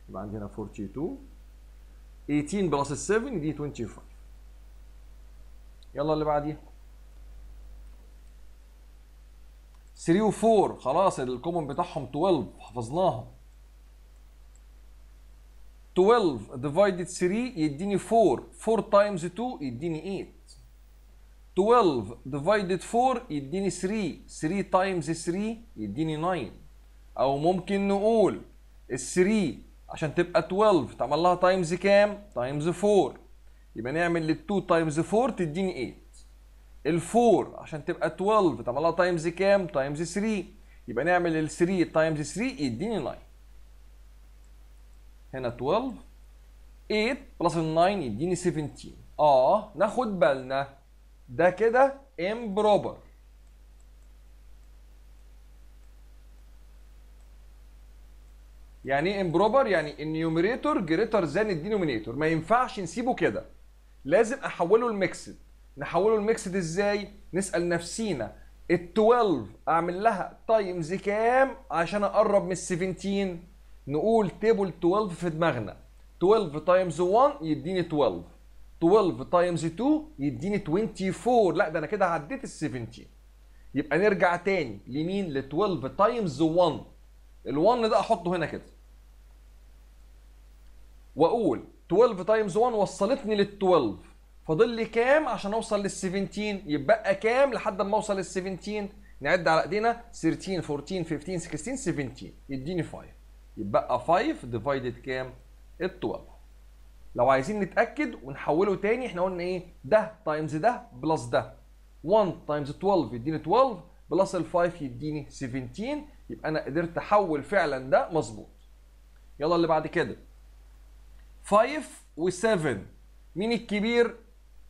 يبقى عندي هنا اتنين وأربعين، تمنتاشر بلس سبعة يديني خمسة وعشرين. يلا اللي بعديها تلاتة و أربعة، خلاص الكومون بتاعهم اتناشر حفظناهم. اتناشر ديفايدد تلاتة يديني أربعة، أربعة تايمز اتنين يديني تمانية. اتناشر ديفايدد أربعة يديني تلاتة، تلاتة تايمز تلاتة يديني تسعة، او ممكن نقول ال تلاتة عشان تبقى اتناشر تعمل لها تايمز كام؟ تايمز أربعة، يبقى نعمل لل اتنين تايمز أربعة تديني تمانية. ال أربعة عشان تبقى اتناشر تعمل لها تايمز كام؟ تايمز تلاتة، يبقى نعمل لل تلاتة تايمز تلاتة يديني تسعة. هنا اتناشر، تمانية بلس تسعة يديني سبعتاشر. اه ناخد بالنا ده كده امبروبر. يعني ايه امبروبر؟ يعني النيوميريتور جريتر ذان الدينومينيتور، ما ينفعش نسيبه كده، لازم احوله لميكسد. نحوله لميكسد ازاي؟ نسال نفسينا ال اتناشر اعمل لها تايمز كام عشان اقرب من ال سبعتاشر؟ نقول تيبل اتناشر في دماغنا، اتناشر تايمز واحد يديني اتناشر، اتناشر تايمز اتنين يديني اربعة وعشرين، لا ده انا كده عديت ال سبعتاشر. يبقى نرجع تاني لمين؟ ل اتناشر تايمز واحد، ال1 ده احطه هنا كده واقول اتناشر تايمز واحد وصلتني لل اتناشر، فاضل لي كام عشان اوصل لل سبعتاشر؟ يبقى كام لحد ما اوصل لل سبعتاشر؟ نعد على ايدينا تلتاشر اربعتاشر خمستاشر ستاشر سبعتاشر، يديني خمسة، يبقى خمسة ديفايدد كام؟ ال اتناشر. لو عايزين نتاكد ونحوله تاني، احنا قلنا ايه؟ ده تايمز ده بلس ده، واحد تايمز اتناشر يديني اتناشر بلس ال خمسة يديني سبعتاشر، يبقى انا قدرت احول فعلا ده مظبوط. يلا اللي بعد كده خمسة و7، مين الكبير؟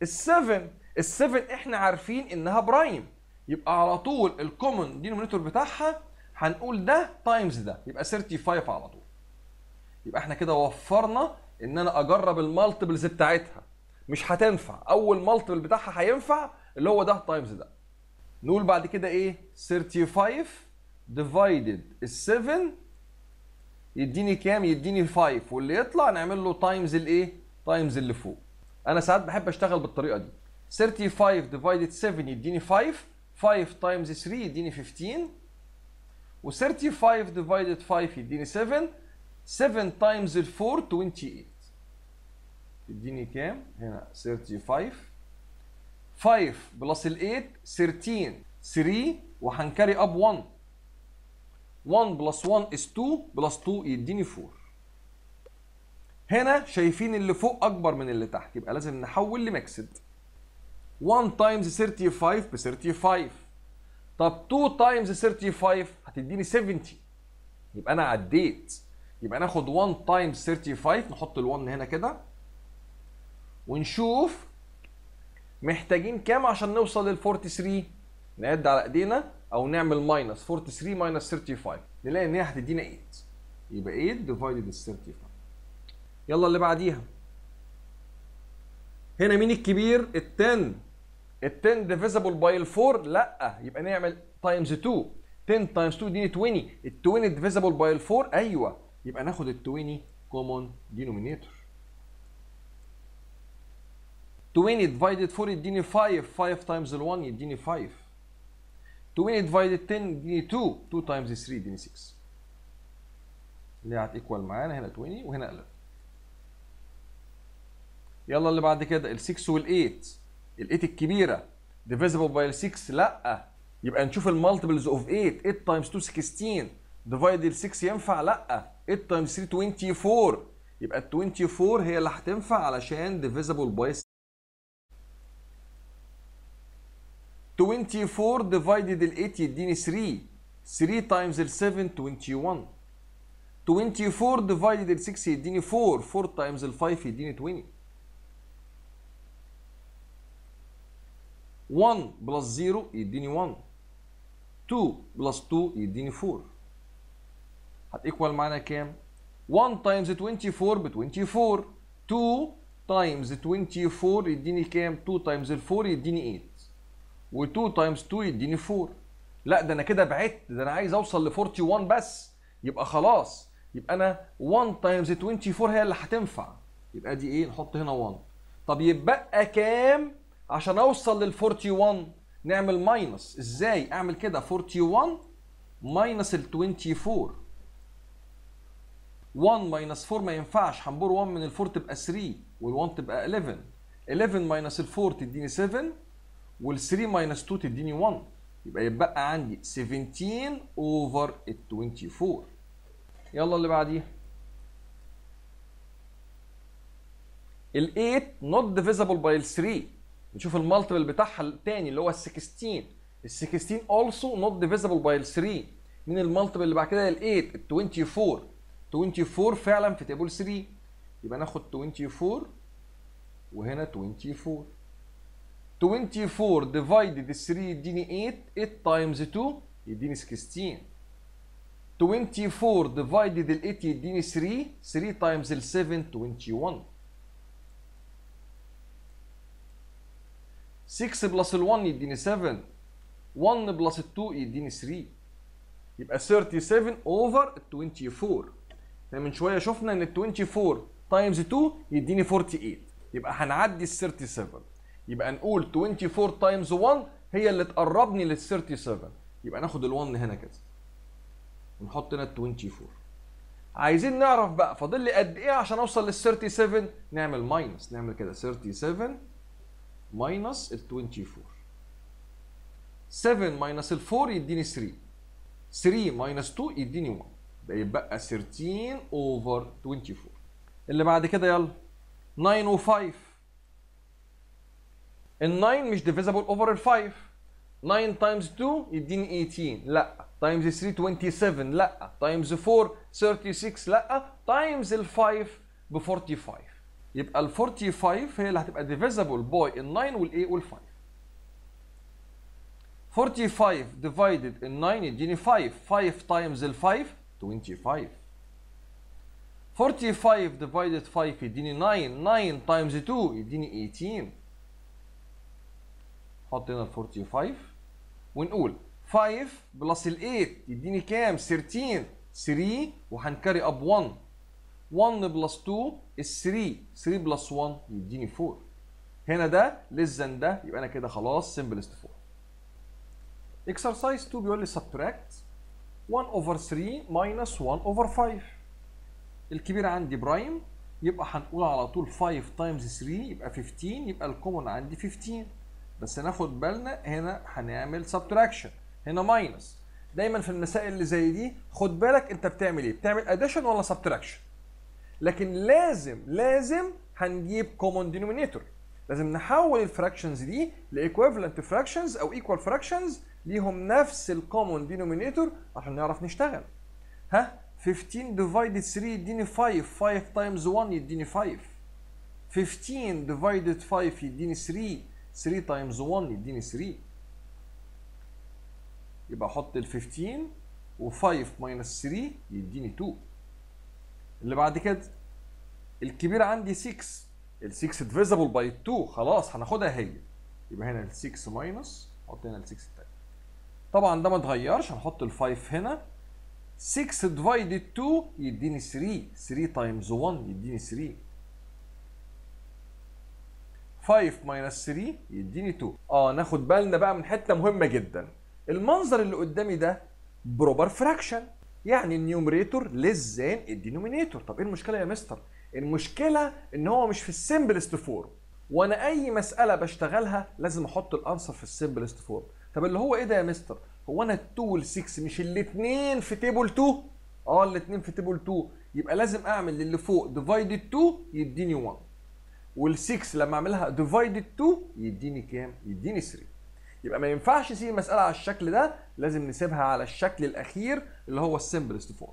السبعة. السبعة احنا عارفين انها برايم، يبقى على طول الكومن دينومينيتور بتاعها هنقول ده تايمز ده، يبقى خمسة وتلاتين على طول. يبقى احنا كده وفرنا ان انا اجرب المالتيبلز بتاعتها، مش هتنفع، اول مالتيبل بتاعها هينفع اللي هو ده تايمز ده. نقول بعد كده ايه؟ خمسة وتلاتين divided سبعة يديني كام؟ يديني خمسة، واللي يطلع نعمل له تايمز الايه؟ تايمز اللي فوق. انا ساعات بحب اشتغل بالطريقه دي، خمسة وتلاتين divided سبعة يديني خمسة، خمسة تايمز تلاتة يديني خمستاشر، و خمسة وتلاتين divided خمسة يديني سبعة، سبعة تايمز اربعة تمنية وعشرين، يديني كام؟ هنا خمسة وتلاتين، خمسة بلس ال تمنية تلتاشر، تلاتة وهنكري اب واحد، واحد بلس واحد is اتنين بلس اتنين يديني اربعة. هنا شايفين اللي فوق اكبر من اللي تحت، يبقى لازم نحول لميكسد. واحد تايمز خمسة وتلاتين ب خمسة وتلاتين، طب اتنين تايمز خمسة وتلاتين هتديني سبعين، يبقى انا عديت. يبقى ناخد واحد تايمز خمسة وتلاتين نحط ال واحد هنا كده ونشوف محتاجين كام عشان نوصل لل تلاتة واربعين، نعد على ايدينا او نعمل ماينس تلاتة واربعين ماينس خمسة وتلاتين، نلاقي ان هي هتدينا تمنية، يبقى تمنية ديفايدد ال خمسة وتلاتين. يلا اللي بعديها، هنا مين الكبير؟ ال عشرة، ال عشرة ديفيزبل باي ال اربعة؟ لا، يبقى نعمل تايمز اتنين، عشرة تايمز اتنين يديني عشرين، ال عشرين ديفيزبل باي ال اربعة؟ ايوه، يبقى ناخد ال عشرين كومون دينومينيتور، عشرين divided اربعة يديني خمسة، خمسة تايمز ال واحد يديني خمسة، عشرين divided عشرة يديني اتنين، اتنين تايمز تلاتة يديني ستة، اللي هتيكوال معانا هنا عشرين وهنا الف. يلا اللي بعد كده ال ستة وال تمنية، ال تمنية الكبيرة divisible by ستة؟ لأ، يبقى نشوف المالتيبلز اوف تمنية، تمنية تايمز اتنين ستاشر، ديفايد ال ستة ينفع؟ لأ، تمنية تايمز تلاتة اربعة وعشرين، يبقى ال اربعة وعشرين هي اللي هتنفع علشان divisible by ستة. اربعة وعشرين divided ال تمنية يديني تلاتة، تلاتة times ال سبعة واحد وعشرين، اربعة وعشرين divided ال ستة يديني اربعة، اربعة times ال خمسة يديني عشرين، واحد plus صفر يديني واحد، اتنين plus اتنين يديني اربعة، هتيكوال معانا كام؟ واحد times اربعة وعشرين ب اربعة وعشرين، اتنين times اربعة وعشرين يديني كام؟ اتنين times ال اربعة يديني تمنية، و اتنين تايمز اتنين يديني اربعة. لا، ده انا كده بعدت، ده انا عايز اوصل ل واحد واربعين بس، يبقى خلاص، يبقى انا واحد تايمز اربعة وعشرين هي اللي هتنفع، يبقى دي ايه؟ نحط هنا واحد. طب يبقى كام عشان اوصل لل واحد واربعين؟ نعمل ماينس. ازاي اعمل كده؟ واحد واربعين ماينس ال اربعة وعشرين، واحد ماينس اربعة ما ينفعش، هنبور واحد من ال اربعة تبقى تلاتة وال واحد تبقى حداشر، حداشر ماينس ال اربعة تديني سبعة، وال تلاتة ماينس اتنين تديني واحد، يبقى يبقى عندي سبعتاشر اوفر ال اربعة وعشرين. يلا اللي بعديها، ال تمنية not divisible by تلاتة، نشوف المالتيبل بتاعها الثاني اللي هو ال ستاشر، ال ستاشر also not divisible by تلاتة، مين المالتيبل اللي بعد كده؟ ال تمنية، ال اربعة وعشرين، اربعة وعشرين فعلا في تيبل تلاتة، يبقى ناخد اربعة وعشرين وهنا اربعة وعشرين، اربعة وعشرين divided تلاتة يديني تمنية، تمنية times اتنين يديني ستاشر، اربعة وعشرين divided تمنية يديني تلاتة، تلاتة times سبعة واحد وعشرين، ستة plus واحد يديني سبعة، واحد plus اتنين يديني تلاتة، يبقى سبعة وتلاتين over اربعة وعشرين. احنا من شويه شفنا ان اربعة وعشرين times اتنين يديني اربعة واربعين، يبقى هنعدي ال سبعة وتلاتين، يبقى نقول اربعة وعشرين تايمز واحد هي اللي تقربني لل سبعة وتلاتين، يبقى ناخد ال واحد هنا كده ونحط هنا أربعة وعشرين. عايزين نعرف بقى فاضل لي قد ايه عشان اوصل لل سبعة وثلاثين؟ نعمل ماينس، نعمل كده سبعة وثلاثين ماينس ال أربعة وعشرين. سبعة ماينس ال أربعة يديني ثلاثة، ثلاثة ماينس اثنين يديني واحد، ده يبقى ثلاثة عشر اوفر أربعة وعشرين. اللي بعد كده يلا تسعة و5. ال تسعة مش ديفيزابل اوفر ال خمسة. تسعة تايمز اثنين يديني ثمانية عشر، لا. تايمز ثلاثة سبعة وعشرين، لا. تايمز أربعة ستة وثلاثين، لا. تايمز ال خمسة ب خمسة وأربعين. يبقى ال خمسة وأربعين هي اللي هتبقى ديفيزابل باي ال تسعة والايه وال خمسة. خمسة وأربعين ديفايدد ال تسعة يديني خمسة، خمسة تايمز ال خمسة خمسة وعشرين. خمسة وأربعين ديفايدد خمسة يديني تسعة، تسعة تايمز اثنين يديني ثمانية عشر. حط هنا ال خمسة وأربعين ونقول خمسة بلس ال ثمانية يديني كام؟ ثلاثة عشر، ثلاثة وهنكري اب واحد، واحد بلس اثنين is ثلاثة، ثلاثة بلس واحد يديني أربعة. هنا ده لزن ده، يبقى انا كده خلاص simplest form. exercise اثنين بيقول لي subtract واحد over ثلاثة minus واحد over خمسة. الكبير عندي برايم، يبقى هنقول على طول خمسة times ثلاثة يبقى خمسة، يبقى الكومون عندي خمسة. بس هناخد بالنا هنا هنعمل subtraction، هنا ماينس. دايما في المسائل اللي زي دي خد بالك انت بتعمل ايه، بتعمل اديشن ولا سبتراكشن. لكن لازم لازم هنجيب كومون دينومينيتور، لازم نحول الفراكشنز دي لايكويفالنت فراكشنز او ايكوال فراكشنز ليهم نفس الكومون دينومينيتور عشان نعرف نشتغل. ها خمسة ديفايدد ثلاثة يديني خمسة، خمسة تايمز واحد يديني خمسة. خمسة ديفايدد خمسة يديني ثلاثة، ثلاثة تايمز واحد يديني ثلاثة. يبقى احط ال خمسة و5 ماينس ثلاثة يديني اثنين. اللي بعد كده الكبير عندي ستة، ال ستة ديفيزابل باي اثنين، خلاص هناخدها هي. يبقى هنا ال ستة ماينس، حط هنا ال ستة الثاني. طبعا ده ما اتغيرش، هنحط ال خمسة هنا. ستة ديفايدد اثنين يديني ثلاثة، ثلاثة تايمز واحد يديني ثلاثة. خمسة ماينس ثلاثة يديني اثنين. اه ناخد بالنا بقى من حته مهمه جدا. المنظر اللي قدامي ده بروبر فراكشن، يعني النيوميريتور للزان الدينومينيتور. طب ايه المشكله يا مستر؟ المشكله ان هو مش في السمبلست فورم، وانا اي مساله بشتغلها لازم احط الانسر في السمبلست فورم. طب اللي هو ايه ده يا مستر؟ هو انا ال2 وال ستة مش الاثنين في تيبل اثنين؟ اه الاثنين في تيبل اثنين، يبقى لازم اعمل للي فوق ديفايد اثنين يديني واحد، وال ستة لما اعملها ديفايد اثنين يديني كام؟ يديني ثلاثة. يبقى ما ينفعش نسيب المسألة على الشكل ده، لازم نسيبها على الشكل الأخير اللي هو السمبلست فورم.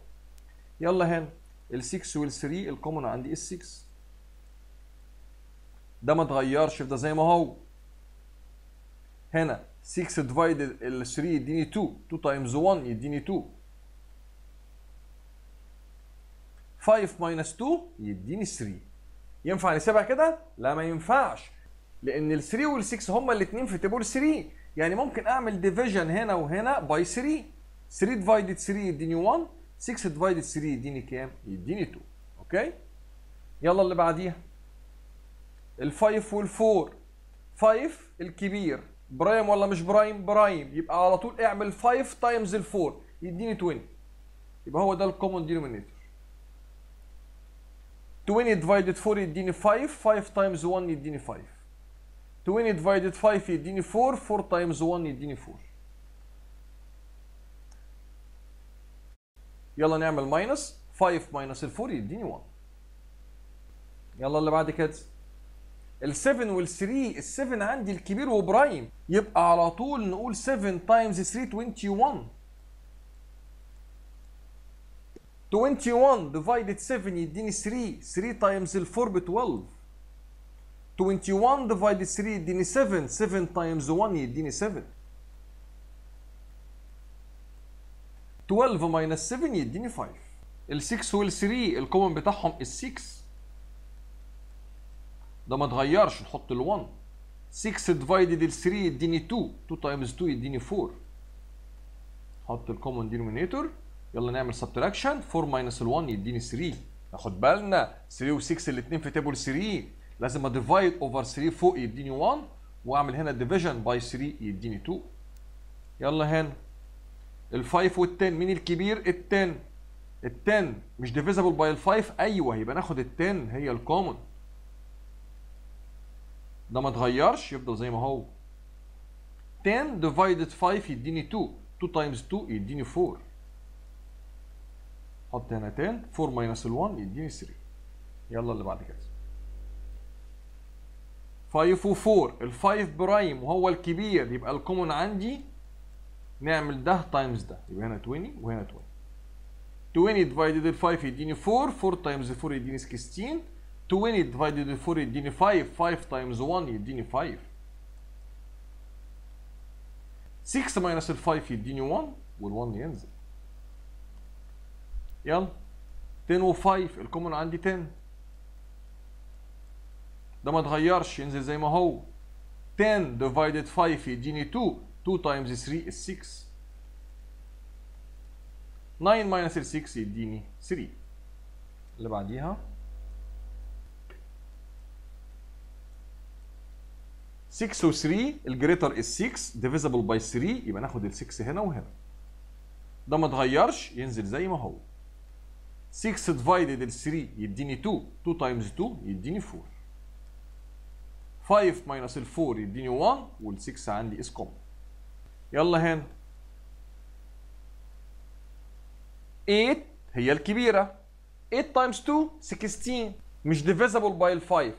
يلا هنا ال ستة وال ثلاثة الكومون عندي اس ستة. ده ما اتغيرش في ده زي ما هو. هنا ستة ديفايدد ال ثلاثة يديني اثنين، اثنين تايمز واحد يديني اثنين. خمسة ماينس اثنين يديني ثلاثة. ينفع نسيبها كده؟ لا ما ينفعش، لأن ال ثلاثة وال ستة هما الاثنين في تيبل ثلاثة، يعني ممكن أعمل ديفيجن هنا وهنا باي ثلاثة. ثلاثة ديفايدد ثلاثة يديني واحد، ستة ديفايدد ثلاثة يديني كام؟ يديني اثنين، أوكي؟ يلا اللي بعديها. ال خمسة وال أربعة، خمسة الكبير برايم ولا مش برايم؟ برايم، يبقى على طول اعمل خمسة تايمز ال أربعة يديني عشرين، يبقى هو ده الكومون دينومينيتور. عشرين ديفايدد أربعة يديني خمسة، خمسة تايمز واحد يديني خمسة. عشرين ديفايدد خمسة يديني أربعة، أربعة تايمز واحد يديني أربعة. يلا نعمل ماينس، خمسة ماينس أربعة يديني واحد. يلا اللي بعد كده. ال سبعة وال ثلاثة، ال سبعة عندي الكبير وبرايم، يبقى على طول نقول سبعة تايمز ثلاثة واحد وعشرين. واحد وعشرين ديفايدد سبعة يديني ثلاثة، ثلاثة تايمز أربعة ب اثناشر. واحد وعشرين ديفايدد ثلاثة يديني سبعة، سبعة تايمز واحد يديني سبعة. اثناشر ماينس سبعة يديني خمسة. ال ستة وال ثلاثة الكومن بتاعهم ال ستة، ده ما اتغيرش، نحط ال واحد. ستة ديفايدد ال ثلاثة يديني اثنين، اثنين تايمز اثنين يديني أربعة. نحط الكومن دينومينيتور. يلا نعمل سبتراكشن، أربعة ماينس ال واحد يديني ثلاثة. ناخد بالنا ثلاثة و ستة الاثنين في تيبل ثلاثة، لازم اديفايد اوفر ثلاثة فوق يديني واحد، واعمل هنا ديفيجن باي ثلاثة يديني اثنين. يلا هنا الفايف والتن، مين الكبير؟ التن. التن مش ديفيزبل باي الفايف؟ ايوه، يبقى ناخد التن هي الكومن. ده ما اتغيرش، يفضل زي ما هو. عشرة ديفايدد خمسة يديني اتنين، اتنين تايمز اتنين يديني اربعة. حط هنا عشرة، اربعة ماينس واحد يديني تلاتة. يلا اللي بعد كده. خمسة و4، ال خمسة برايم وهو الكبير يبقى الكومون عندي، نعمل ده تايمز ده، يبقى هنا عشرين وهنا عشرين. عشرين ديفايدد خمسة يديني اربعة، اربعة تايمز اربعة يديني ستاشر. عشرين ديفايدد اربعة يديني خمسة، خمسة تايمز واحد يديني خمسة. ستة ماينس الخمسة يديني واحد، والواحد ينزل. يلا عشرة و5، الكومون عندي عشرة. ده ما اتغيرش، ينزل زي ما هو. عشرة ديفايدد خمسة يديني اتنين، اتنين تايمز تلاتة is ستة. تسعة ماينس ستة يديني تلاتة. اللي بعديها ستة و تلاتة الجريتر is ستة ديفيزبل باي تلاتة، يبقى ناخد ال ستة هنا وهنا. ده ما اتغيرش، ينزل زي ما هو. ستة ديفايدد ال تلاتة يديني اتنين، اتنين تايمز اتنين يديني اربعة. خمسة ماينس اربعة يديني واحد، وال ستة عندي is common. يلا هنا تمانية هي الكبيرة، تمانية تايمز اتنين ستاشر، مش ديفيزبل باي خمسة.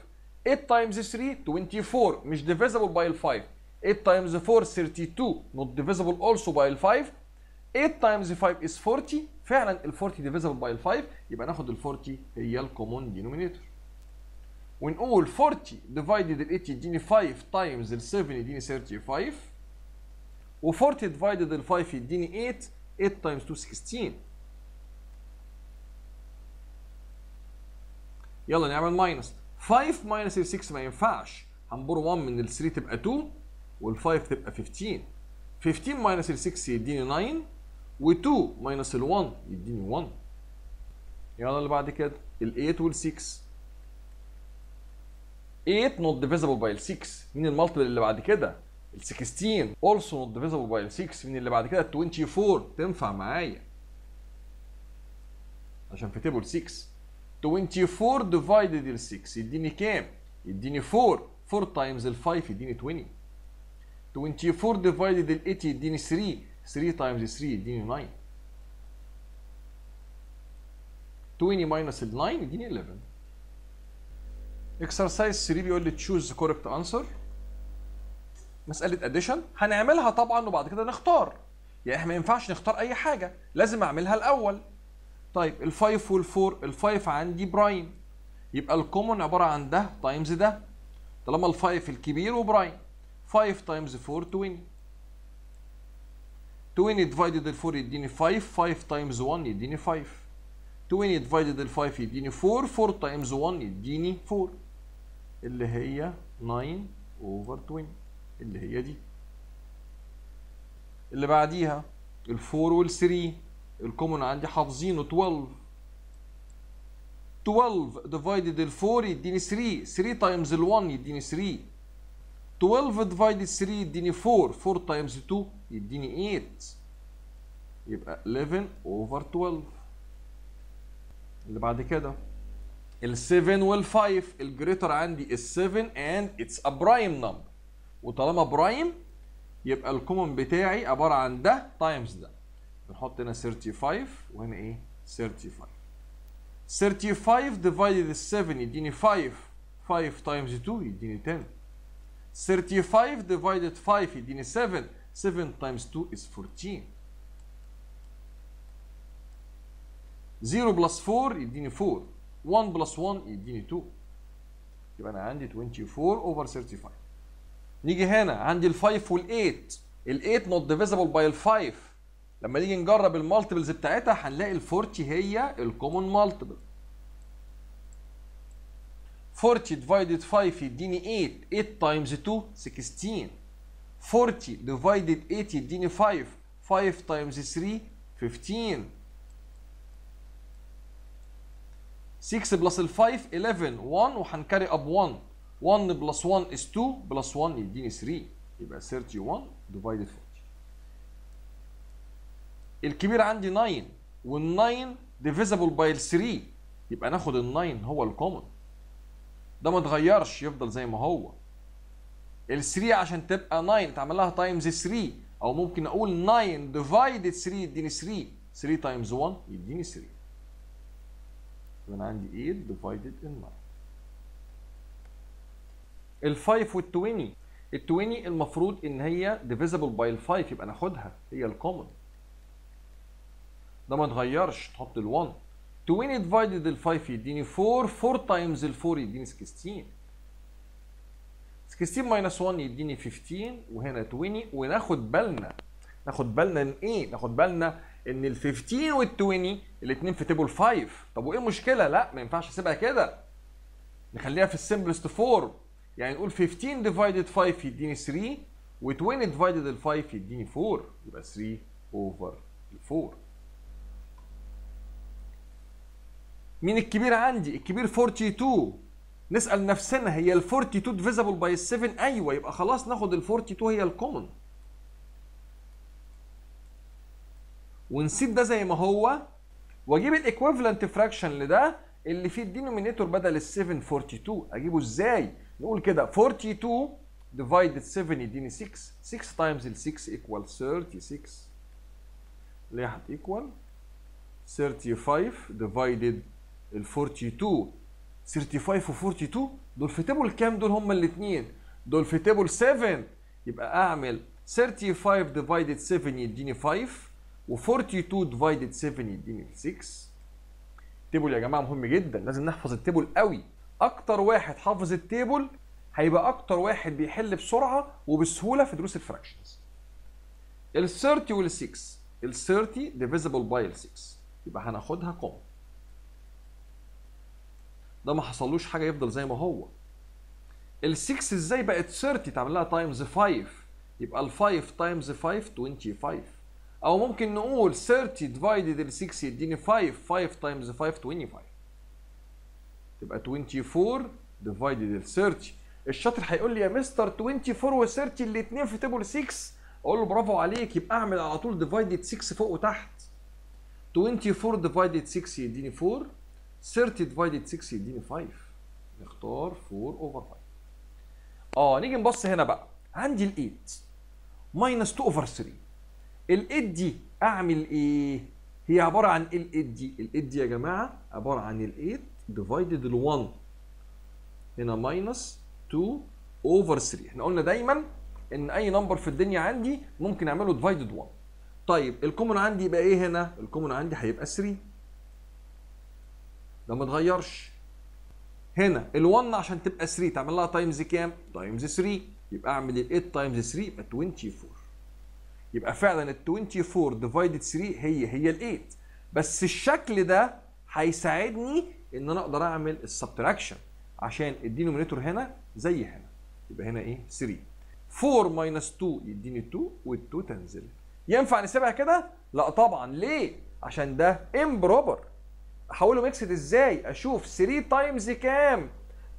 تمانية times تلاتة اربعة وعشرين، مش divisible by خمسة. تمانية times اربعة ثلاثة وثلاثين، not divisible also by خمسة. تمانية times خمسة is اربعين، فعلا ال اربعين divisible by خمسة، يبقى ناخد ال اربعين هي ال common denominator. ونقول اربعين divided ال تمانين يديني خمسة times ال سبعة يديني خمسة وتلاتين، و اربعين divided ال خمسة يديني تمانية، تمانية times اتنين ستاشر. يلا نعمل ماينس. خمسة ماينس ستة ما ينفعش، هنبور واحد من ال تلاتة تبقى اتنين، وال خمسة تبقى خمستاشر. خمستاشر ماينس ستة يديني تسعة، و2 ماينس واحد يديني واحد. يلا اللي بعد كده ال تمانية وال ستة. تمانية not divisible by ستة، مين المالتيبل اللي بعد كده؟ ال ستاشر also not divisible by ستة، مين اللي بعد كده؟ اربعة وعشرين تنفع معايا عشان في تيبل ستة. اربعة وعشرين divided ال ستة يديني كام؟ يديني اربعة، اربعة times ال خمسة يديني عشرين. اربعة وعشرين divided ال تمانين يديني تلاتة، تلاتة times تلاتة يديني تسعة. عشرين minus ال تسعة يديني حداشر. exercise تلاتة بيقول لي choose the correct answer. مسألة addition هنعملها طبعا وبعد كده نختار، يعني احنا ما ينفعش نختار أي حاجة، لازم أعملها الأول. طيب ال خمسة وال اربعة، ال خمسة عندي برايم، يبقى الكومون عباره عن ده تايمز ده، طالما ال خمسة الكبير وبرايم. خمسة تايمز اربعة عشرين. عشرين ديفايدد ال اربعة يديني خمسة، خمسة تايمز واحد يديني خمسة. عشرين ديفايدد ال خمسة يديني اربعة، اربعة تايمز واحد يديني اربعة، اللي هي تسعة اوفر عشرين، اللي هي دي. اللي بعديها ال اربعة وال تلاتة الكومون عندي حافظينه اتناشر. اتناشر ديفايدد ال اربعة يديني تلاتة، تلاتة تايمز ال واحد يديني تلاتة. اتناشر ديفايدد تلاتة يديني اربعة، اربعة تايمز اتنين يديني تمانية، يبقى حداشر اوفر اتناشر. اللي بعد كده ال سبعة وال خمسة الجريتر عندي ال سبعة and it's a prime number، وطالما برايم يبقى الكومون بتاعي عباره عن ده تايمز ده. نحط هنا خمسة وتلاتين وهنا ايه؟ خمسة وتلاتين. خمسة وتلاتين ديفايدد سبعة يديني خمسة، خمسة تايمز اتنين يديني عشرة. خمسة وتلاتين ديفايدد خمسة يديني سبعة، سبعة تايمز اتنين is اربعتاشر. صفر بلس اربعة يديني اربعة، واحد بلس واحد يديني اتنين، يبقى انا عندي اربعة وعشرين اوفر خمسة وتلاتين. نيجي هنا عندي ال خمسة وال تمانية، ال تمانية not divisible by ال خمسة. لما نيجي نجرب المالتيبلز بتاعتها هنلاقي ال اربعين هي الكومون مالتيبل. اربعين ديفايدد خمسة يديني تمانية، تمانية تايمز اتنين ستاشر. اربعين ديفايدد تمانية يديني خمسة، خمسة تايمز تلاتة خمستاشر. ستة بلس ال خمسة حداشر، واحد وهنكاري اب واحد، واحد بلس واحد is اتنين بلس واحد يديني تلاتة، يبقى واحد وتلاتين ديفايدد اربعة. الكبير عندي تسعة والناين ديفيزابل باي ثلاثة، يبقى ناخد الناين هو الكومن. ده ما اتغيرش، يفضل زي ما هو. ال ثلاثة عشان تبقى تسعة اتعمل لها تايمز ثلاثة، او ممكن اقول تسعة ديفايد ثلاثة يديني ثلاثة، ثلاثة تايمز واحد يديني ثلاثة. يبقى عندي ثمانية ديفايدد ان تسعة. ال خمسة وال عشرين، ال عشرين المفروض ان هي ديفيزابل باي ال خمسة، يبقى ناخدها هي الكومن. ده ما اتغيرش، تحط ال واحد. عشرين ديفايدد ال خمسة يديني أربعة، أربعة تايمز ال أربعة يديني ستة عشر. ستة عشر ماينس واحد يديني خمستاشر، وهنا عشرين. وناخد بالنا، ناخد بالنا ان ايه؟ ناخد بالنا ان ال خمستاشر وال عشرين الاثنين في تيبل خمسة. طب وايه المشكله؟ لا ما ينفعش اسيبها كده، نخليها في السمبلست فورم. يعني نقول خمستاشر ديفايدد خمسة يديني ثلاثة، و20 ديفايدد ال خمسة يديني أربعة، يبقى ثلاثة اوفر أربعة. مين الكبير عندي؟ الكبير اتنين وأربعين. نسال نفسنا هي ال اتنين وأربعين ديفيزابل باي سبعة؟ ايوه، يبقى خلاص ناخد ال اتنين وأربعين هي الكومن. ونسيب ده زي ما هو، واجيب الايكويفالنت فراكشن لده اللي فيه الدينومينيتور بدل ال سبعمية واتنين وأربعين. اجيبه ازاي؟ نقول كده اتنين وأربعين ديفايدد سبعة يديني ستة، ستة تايمز ال ستة ايكوال ستة وثلاثين، اللي هي هتيكوال خمسة وثلاثين ديفايدد ال اتنين وأربعين. خمسة وثلاثين و اتنين وأربعين دول في تيبل كام؟ دول هما الاثنين، دول في تيبل سبعة. يبقى اعمل خمسة وثلاثين ديفايدد سبعة يديني خمسة، و اتنين وأربعين ديفايدد سبعة يديني ستة. تيبل يا جماعه مهم جدا، لازم نحفظ التيبل قوي. اكتر واحد حافظ التيبل هيبقى اكتر واحد بيحل بسرعه وبسهوله في دروس الفراكشنز. ال ثلاثين وال ستة، ال ثلاثين ديفيزابل باي ستة، يبقى هناخدها كومن. ده ما حصلوش حاجه، يفضل زي ما هو. ال ستة ازاي بقت ثلاثين؟ تعمل لها تايمز خمسة، يبقى ال خمسة تايمز خمسة خمسة وعشرين. او ممكن نقول ثلاثين ديفايدد ال ستة يديني خمسة، خمسة تايمز خمسة خمسة وعشرين، تبقى أربعة وعشرين ديفايدد ال ثلاثين. الشاطر هيقول لي يا مستر أربعة وعشرين و30 الاثنين في تيبل ستة، اقول له برافو عليك، يبقى اعمل على طول ديفايدد ستة فوق وتحت. أربعة وعشرين ديفايدد ستة يديني أربعة، ثلاثين ديفايدد ستة يديني خمسة، نختار أربعة اوفر خمسة. اه نيجي نبص هنا بقى، عندي ال ثمانية ماينس اتنين اوفر ثلاثة. ال ثمانية دي اعمل ايه؟ هي عباره عن ال ثمانية دي، ال ثمانية دي يا جماعه عباره عن ال ثمانية ديفايدد ال واحد، هنا ماينس اتنين اوفر ثلاثة. احنا قلنا دايما ان اي نمبر في الدنيا عندي ممكن اعمله ديفايدد واحد. طيب الكومن عندي يبقى ايه هنا؟ الكومن عندي هيبقى ثلاثة، ده ما اتغيرش. هنا ال1 عشان تبقى ثلاثة تعمل لها تايمز كام؟ تايمز ثلاثة، يبقى اعمل ال8 تايمز ثلاثة يبقى أربعة وعشرين. يبقى فعلا ال أربعة وعشرين ديفايدد ثلاثة هي هي ال8، بس الشكل ده هيساعدني ان انا اقدر اعمل السبتراكشن، عشان الدينومينيتور هنا زي هنا، يبقى هنا ايه؟ ثلاثة. أربعة ماينس اتنين يديني اتنين، وال2 تنزل. ينفع نسيبها كده؟ لا طبعا. ليه؟ عشان ده امبروبر. احوله ميكسد ازاي؟ اشوف ثلاثة تايمز كام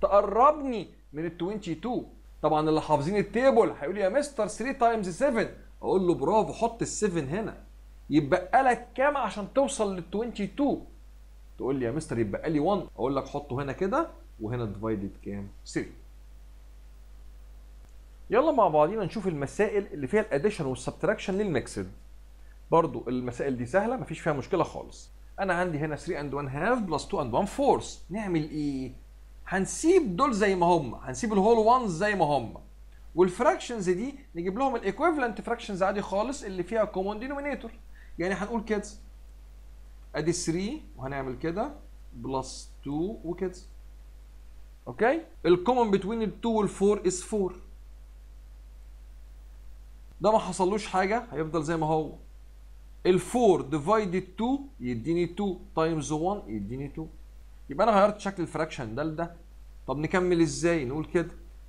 تقربني من ال اتنين وعشرين. طبعا اللي حافظين التيبل هيقول لي يا مستر ثلاثة تايمز سبعة، اقول له برافو، حط ال سبعة هنا. يتبقى لك كام عشان توصل لل اتنين وعشرين؟ تقول لي يا مستر يتبقى لي واحد، اقول لك حطه هنا كده، وهنا ديفايدد كام؟ ثلاثة. يلا مع بعضينا نشوف المسائل اللي فيها الاديشن والسبتراكشن للميكسد. برضو المسائل دي سهله، مفيش فيها مشكله خالص. انا عندي هنا ثلاثة اند واحد هاف بلس اتنين اند واحد فورس. نعمل ايه؟ هنسيب دول زي ما هم، هنسيب الهول وانز زي ما هم، والفراكشنز دي نجيب لهم الايكويفالنت فراكشنز عادي خالص اللي فيها كومون دينومينيتور. يعني هنقول كده ادي ثلاثة، وهنعمل كده بلس اتنين وكده. اوكي؟ الكومون بتوين ال اتنين وال أربعة از أربعة. ده ما حصلوش حاجه، هيفضل زي ما هو. ال أربعة ديفايدد اتنين يديني اتنين تايمز واحد يديني اتنين. يبقى انا غيرت شكل الفراكشن ده لده. طب نكمل ازاي؟ نقول كده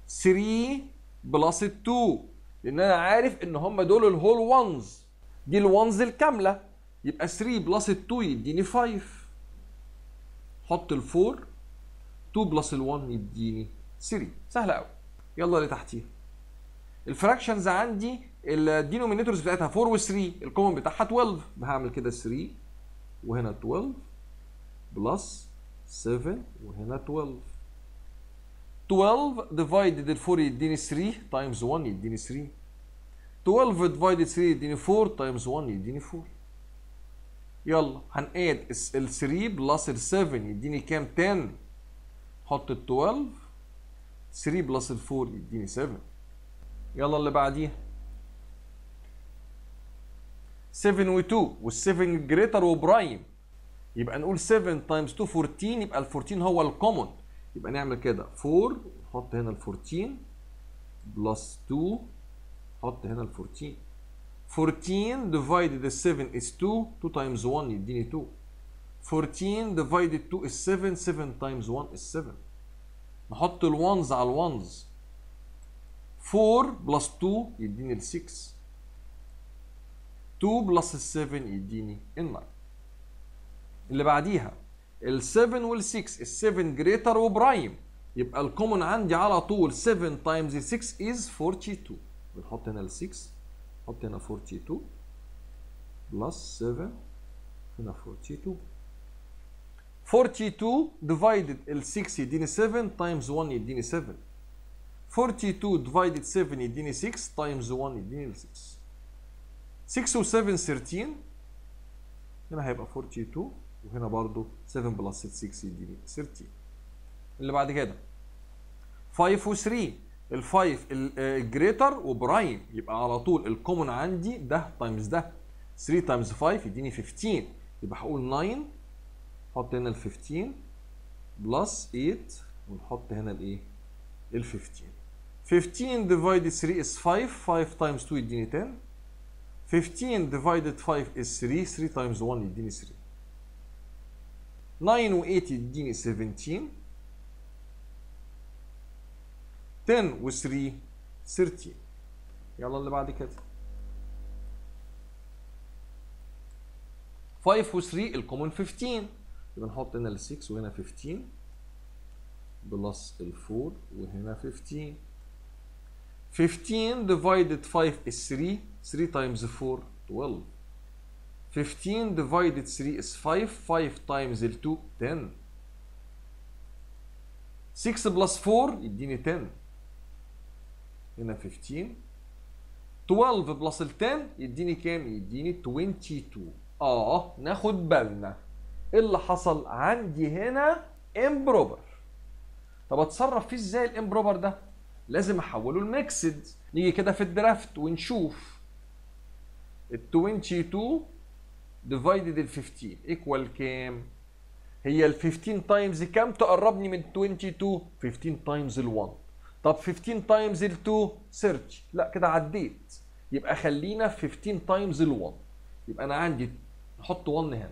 ثلاثة بلس اتنين، لان انا عارف ان هم دول الهول وانز، دي الوانز الكامله. يبقى ثلاثة بلس اتنين يديني خمسة، حط ال أربعة، اتنين بلس ال واحد يديني ثلاثة. سهله قوي. يلا اللي تحتيها. الفراكشنز عندي الدينومينيتورز بتاعتها أربعة و3، الكومن بتاعها اتناشر، هعمل كده تلاتة وهنا اتناشر بلس سبعة وهنا اتناشر. اتناشر ديفايدد أربعة يديني تلاتة تايمز واحد يديني تلاتة. اتناشر ديفايدد تلاتة يديني أربعة تايمز واحد يديني أربعة. يلا هنقاد ال تلاتة بلس ال سبعة يديني كام؟ عشرة. حط ال اتناشر، تلاتة بلس ال أربعة يديني سبعة. يلا اللي بعديها سبعة و اتنين، وال سبعة جريتر وبرايم، يبقى نقول سبعة تايمز اتنين أربعتاشر، يبقى ال أربعتاشر هو الكومون. يبقى نعمل كده أربعة ونحط هنا ال أربعتاشر بلس اتنين، حط هنا ال أربعتاشر. أربعتاشر divided سبعة is اتنين، اتنين times واحد يديني اتنين. أربعتاشر divided اتنين is سبعة، سبعة times واحد is سبعة. نحط الونز على الونز، أربعة بلس اتنين يديني ال ستة، اتنين بلس سبعة يديني ال تسعة. اللي بعديها ال سبعة وال ستة، ال سبعة جريتر وبرايم، يبقى الكومون عندي على طول سبعة times ستة is اتنين وأربعين. بنحط هنا ال ستة، حط هنا اتنين وأربعين بلس سبعة هنا اتنين وأربعين. اتنين وأربعين divided ال ستة يديني سبعة times واحد يديني سبعة. اتنين وأربعين divided سبعة يديني ستة times واحد يديني ستة. ستة و سبعة تلاتة، هنا هيبقى اتنين وأربعين وهنا برضه سبعة بلس ستة يديني تلاتة. اللي بعد كده خمسة و تلاتة، ال خمسة الجريتر وبرايم، يبقى على طول الكومون عندي ده تايمز ده، تلاتة تايمز خمسة يديني خمستاشر، يبقى هقول تسعة، حط هنا ال خمستاشر بلس تمانية ونحط هنا الايه؟ ال خمستاشر. خمستاشر ديفايدد تلاتة is خمسة، خمسة تايمز اتنين يديني عشرة. خمستاشر ديفايدد خمسة is تلاتة، تلاتة تايمز واحد يديني تلاتة. تسعة و تمانية يديني سبعتاشر. عشرة و تلاتة تلاتين. يلا اللي بعد كده خمسة و تلاتة الكومون خمستاشر، يبقى نحط هنا ال ستة وهنا خمستاشر بلس ال أربعة وهنا خمستاشر. خمستاشر divided خمسة is تلاتة، تلاتة times أربعة اتناشر. خمستاشر divided تلاتة is خمسة، خمسة times ال اتنين عشرة. ستة بلس أربعة يديني عشرة، هنا خمستاشر. اتناشر بلس عشرة يديني كام؟ يديني اتنين وعشرين. اه ناخد بالنا اللي حصل عندي هنا امبروبر. طب اتصرف فيه ازاي الامبروبر ده؟ لازم احوله لميكسد. نيجي كده في الدرافت ونشوف ال اتنين وعشرين ديفايدد ال خمستاشر ايكوال كام؟ هي ال خمستاشر تايمز كام تقربني من اتنين وعشرين؟ خمستاشر تايمز ال واحد. طب خمستاشر تايمز ال اتنين سيرش، لا كده عديت، يبقى خلينا في خمستاشر تايمز ال واحد. يبقى انا عندي نحط واحد هنا،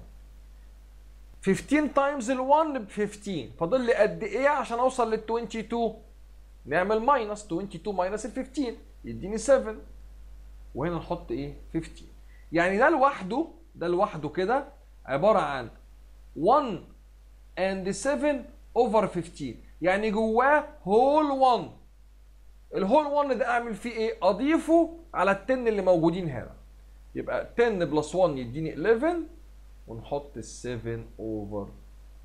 خمستاشر تايمز ال واحد ب خمستاشر، فاضل لي قد ايه عشان اوصل لل اتنين وعشرين؟ نعمل ماينس، اتنين وعشرين ماينس ال خمستاشر يديني سبعة، وهنا نحط ايه؟ خمستاشر. يعني ده لوحده ده لوحده كده عباره عن واحد and سبعة over خمستاشر، يعني جواه whole واحد. الهول واحد ده اعمل فيه ايه؟ اضيفه على ال عشرة اللي موجودين هنا، يبقى عشرة بلس واحد يديني حداشر ونحط سبعة over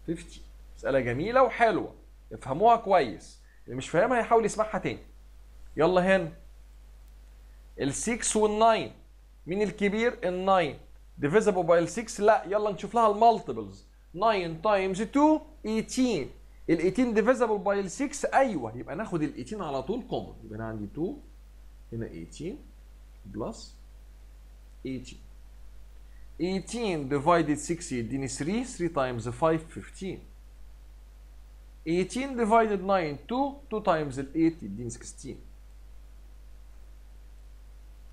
خمستاشر. مسألة جميلة وحلوة، افهموها كويس، اللي مش فاهمها هيحاول يسمعها تاني. يلا هنا ال ستة وال تسعة، مين الكبير؟ ال تسعة divisible by ال ستة، لا يلا نشوف لها المالتيبلز. تسعة times اتنين تمنتاشر، ال تمنتاشر divisible by ال ستة، ايوه يبقى ناخد ال تمنتاشر على طول كومن، يبقى انا عندي اتنين هنا تمنتاشر بلس تمنتاشر. تمنتاشر divided ستة يديني تلاتة، تلاتة times خمسة خمستاشر. تمنتاشر divided تسعة اتنين، اتنين times ال تمنية يديني ستاشر.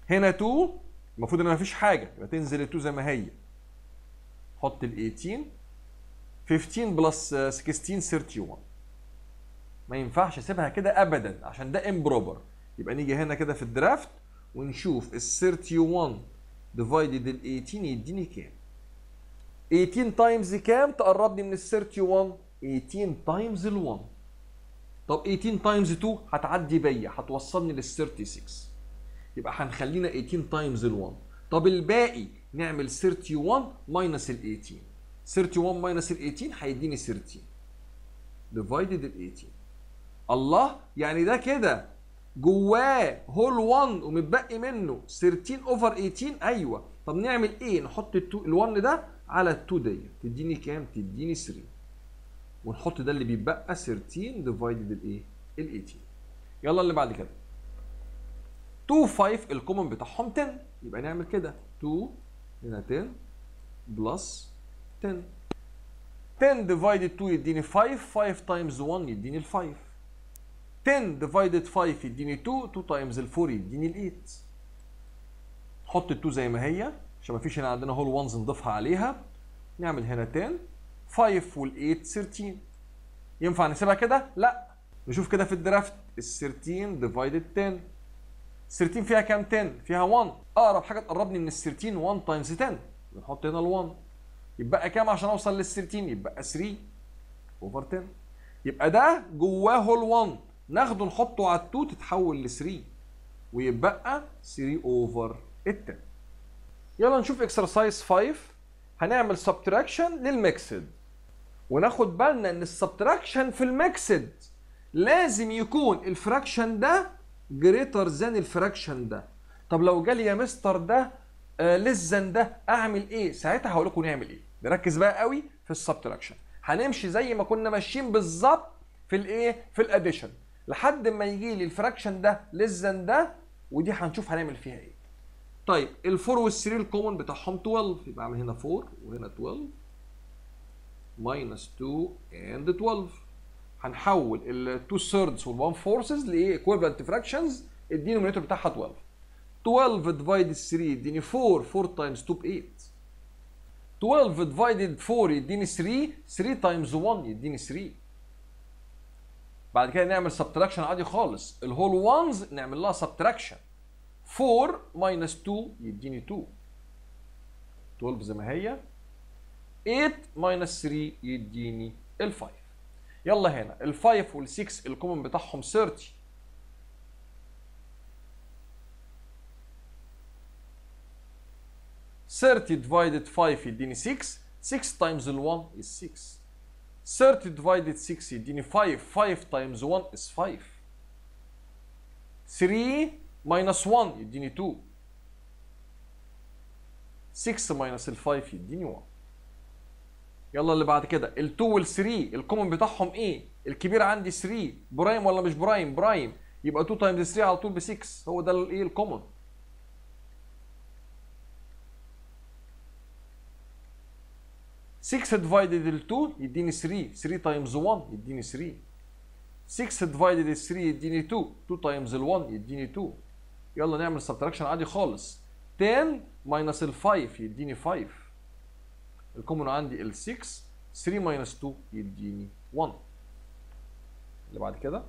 هنا اتنين المفروض ان مفيش حاجه، يبقى تنزل اتنين زي ما هي، حط ال تمنتاشر. خمستاشر بلس ستاشر واحد وتلاتين، ما ينفعش اسيبها كده ابدا عشان ده امبروبر. يبقى نيجي هنا كده في الدرافت ونشوف ال واحد وتلاتين ديفايدد ال تمنتاشر يديني كام؟ تمنتاشر تايمز كام تقربني من ال واحد وتلاتين؟ تمنتاشر تايمز ال واحد. طب تمنتاشر تايمز اتنين هتعدي بيا، هتوصلني لل ستة وتلاتين. يبقى هنخلينا تمنتاشر تايمز ال1. طب الباقي نعمل واحد وتلاتين ماينس ال18. واحد وتلاتين ماينس ال18 هيديني تلاتين ديفايدد ال18. الله، يعني ده كده جواه هول واحد ومتبقي منه تلاتين اوفر تمنتاشر. ايوه، طب نعمل ايه؟ نحط ال1 ده على ال2 دي تديني كام؟ تديني تلاتة، ونحط ده اللي بيتبقى تلاتة ديفايدد الايه؟ ال18. يلا اللي بعد كده اتنين خمسة الكومن بتاعهم عشرة، يبقى نعمل كده اتنين هنا عشرة بلس عشرة. عشرة ديفايدد اتنين يديني خمسة، خمسة تايمز واحد يديني ال خمسة. عشرة ديفايدد خمسة يديني اتنين، اتنين تايمز ال اربعة يديني ال تمنية. نحط اتنين زي ما هي عشان ما فيش هنا عندنا هول وانز نضيفها عليها. نعمل هنا عشرة، خمسة وال تمنية تلاتة. ينفع نسيبها كده؟ لا، نشوف كده في الدرافت ال تلاتة ديفايدد عشرة. تلاتة فيها كام؟ عشرة فيها واحد. اقرب حاجه تقربني من ال تلاتة واحد تايمز عشرة، نحط هنا ال واحد. يبقى كام عشان اوصل لل تلاتة؟ يبقى تلاتة اوفر عشرة. يبقى ده جواه هول واحد، ناخده نحطه على اتنين تتحول ل تلاتة، ويبقى تلاتة اوفر عشرة. يلا نشوف اكسرسايز خمسة. هنعمل سبتراكشن للميكسد، وناخد بالنا ان السبتراكشن في الميكسد لازم يكون الفراكشن ده جريتر ذان الفراكشن ده. طب لو جالي يا مستر ده آه لزن ده اعمل ايه؟ ساعتها هقول لكم نعمل ايه. نركز بقى قوي في السبتراكشن، هنمشي زي ما كنا ماشيين بالظبط في الايه؟ في الاديشن، لحد ما يجي لي الفراكشن ده لزن ده، ودي هنشوف هنعمل فيها ايه. طيب الفور والثري الكومن بتاعهم اتناشر، يبقى اعمل هنا اربعة وهنا اتناشر ماينس اتنين اند اتناشر. هنحول ال اتنين ثيردز وال واحد فورثز لايه؟ ايكويفالنت فراكشنز. الدينومينيتور بتاعها اتناشر. اتناشر ديفايدد تلاتة يديني اربعة، اربعة تايمز اتنين ب تمنية. اتناشر ديفايدد اربعة يديني تلاتة، تلاتة تايمز واحد يديني تلاتة. بعد كده نعمل سبتراكشن عادي خالص، الهول وانز نعمل لها سبتراكشن. اربعة ماينس اتنين يديني اتنين، اتناشر زي ما هي. تمنية ماينس تلاتة يديني ال خمسة. يلا هنا ال خمسة وال ستة الكومن بتاعهم تلاتين. تلاتين divided خمسة يديني ستة، ستة times ال واحد is ستة. تلاتين divided ستة يديني خمسة، خمسة times واحد is خمسة. تلاتة minus واحد يديني اتنين، ستة minus ال خمسة يديني واحد. يلا اللي بعد كده ال اتنين وال تلاتة الكومن بتاعهم ايه؟ الكبير عندي تلاتة، برايم ولا مش برايم؟ برايم، يبقى اتنين تايمز تلاتة على طول ب ستة. هو ده الايه؟ الكومن. ستة ديفايدد ال اتنين يديني تلاتة، تلاتة تايمز واحد يديني تلاتة. ستة ديفايدد ال تلاتة يديني اتنين، اتنين تايمز ال واحد يديني اتنين. يلا نعمل سبتراكشن عادي خالص، عشرة ماينس ال خمسة يديني خمسة. الكومون عندي ال ستة، تلاتة ماينس اتنين يديني واحد. اللي بعد كده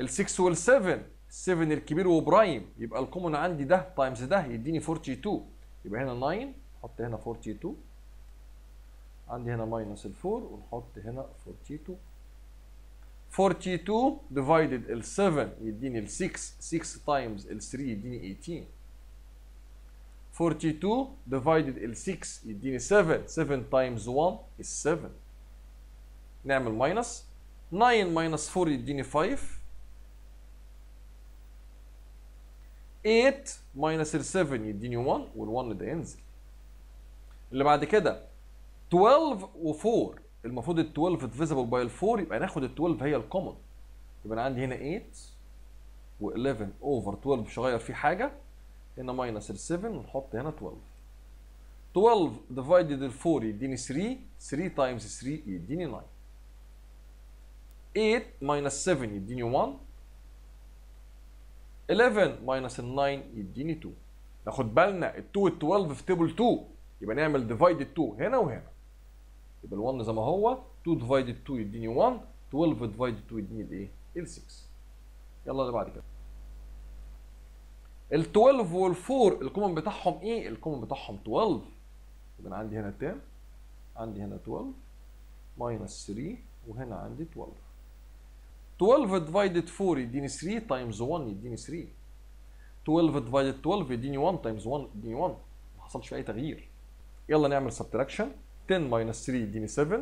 ال ستة وال سبعة، سبعة الكبير وبرايم، يبقى الكومون عندي ده تايمز ده يديني اتنين واربعين. يبقى هنا تسعة، نحط هنا اتنين واربعين، عندي هنا ماينس ال اربعة ونحط هنا اتنين واربعين. اتنين واربعين ديفايدد ال سبعة يديني ال ستة، ستة تايمز ال تلاتة يديني تمنتاشر. اتنين واربعين ديفايدد ال ستة يديني سبعة، سبعة تايمز واحد is سبعة. نعمل ماينس، تسعة ماينس اربعة يديني خمسة. تمنية ماينس ال سبعة يديني واحد، وال1 ده ينزل. اللي بعد كده اتناشر و4، المفروض ال اتناشر divisible by ال اربعة، يبقى ناخد ال اتناشر هي الكومن. يبقى انا عندي هنا تمنية و11 اوفر اتناشر مش هغير فيه حاجه. هنا ماينس ال سبعة ونحط هنا اتناشر. اتناشر ديفايدد ال اربعة يديني تلاتة، تلاتة تايمز تلاتة يديني تسعة. تمنية ماينس سبعة يديني واحد. حداشر ماينس ال تسعة يديني اتنين. ناخد بالنا ال اتنين وال اتناشر في تيبل اتنين، يبقى نعمل ديفايدد اتنين هنا وهنا. يبقى ال واحد زي ما هو، اتنين ديفايدد اتنين يديني واحد، اتناشر ديفايدد اتنين يديني الايه؟ ال ستة. يلا اللي بعد كده ال اتناشر وال اربعة الكومن بتاعهم ايه؟ الكومن بتاعهم اتناشر. يبقى عندي هنا عشرة، عندي هنا اتناشر ماينس تلاتة، وهنا عندي اتناشر. اتناشر ديفايدد اربعة يديني تلاتة، تايمز واحد يديني تلاتة. اتناشر divided اتناشر يديني واحد تايمز واحد يديني واحد، ما حصلش في اي تغيير. يلا نعمل subtraction. عشرة minus تلاتة يديني سبعة،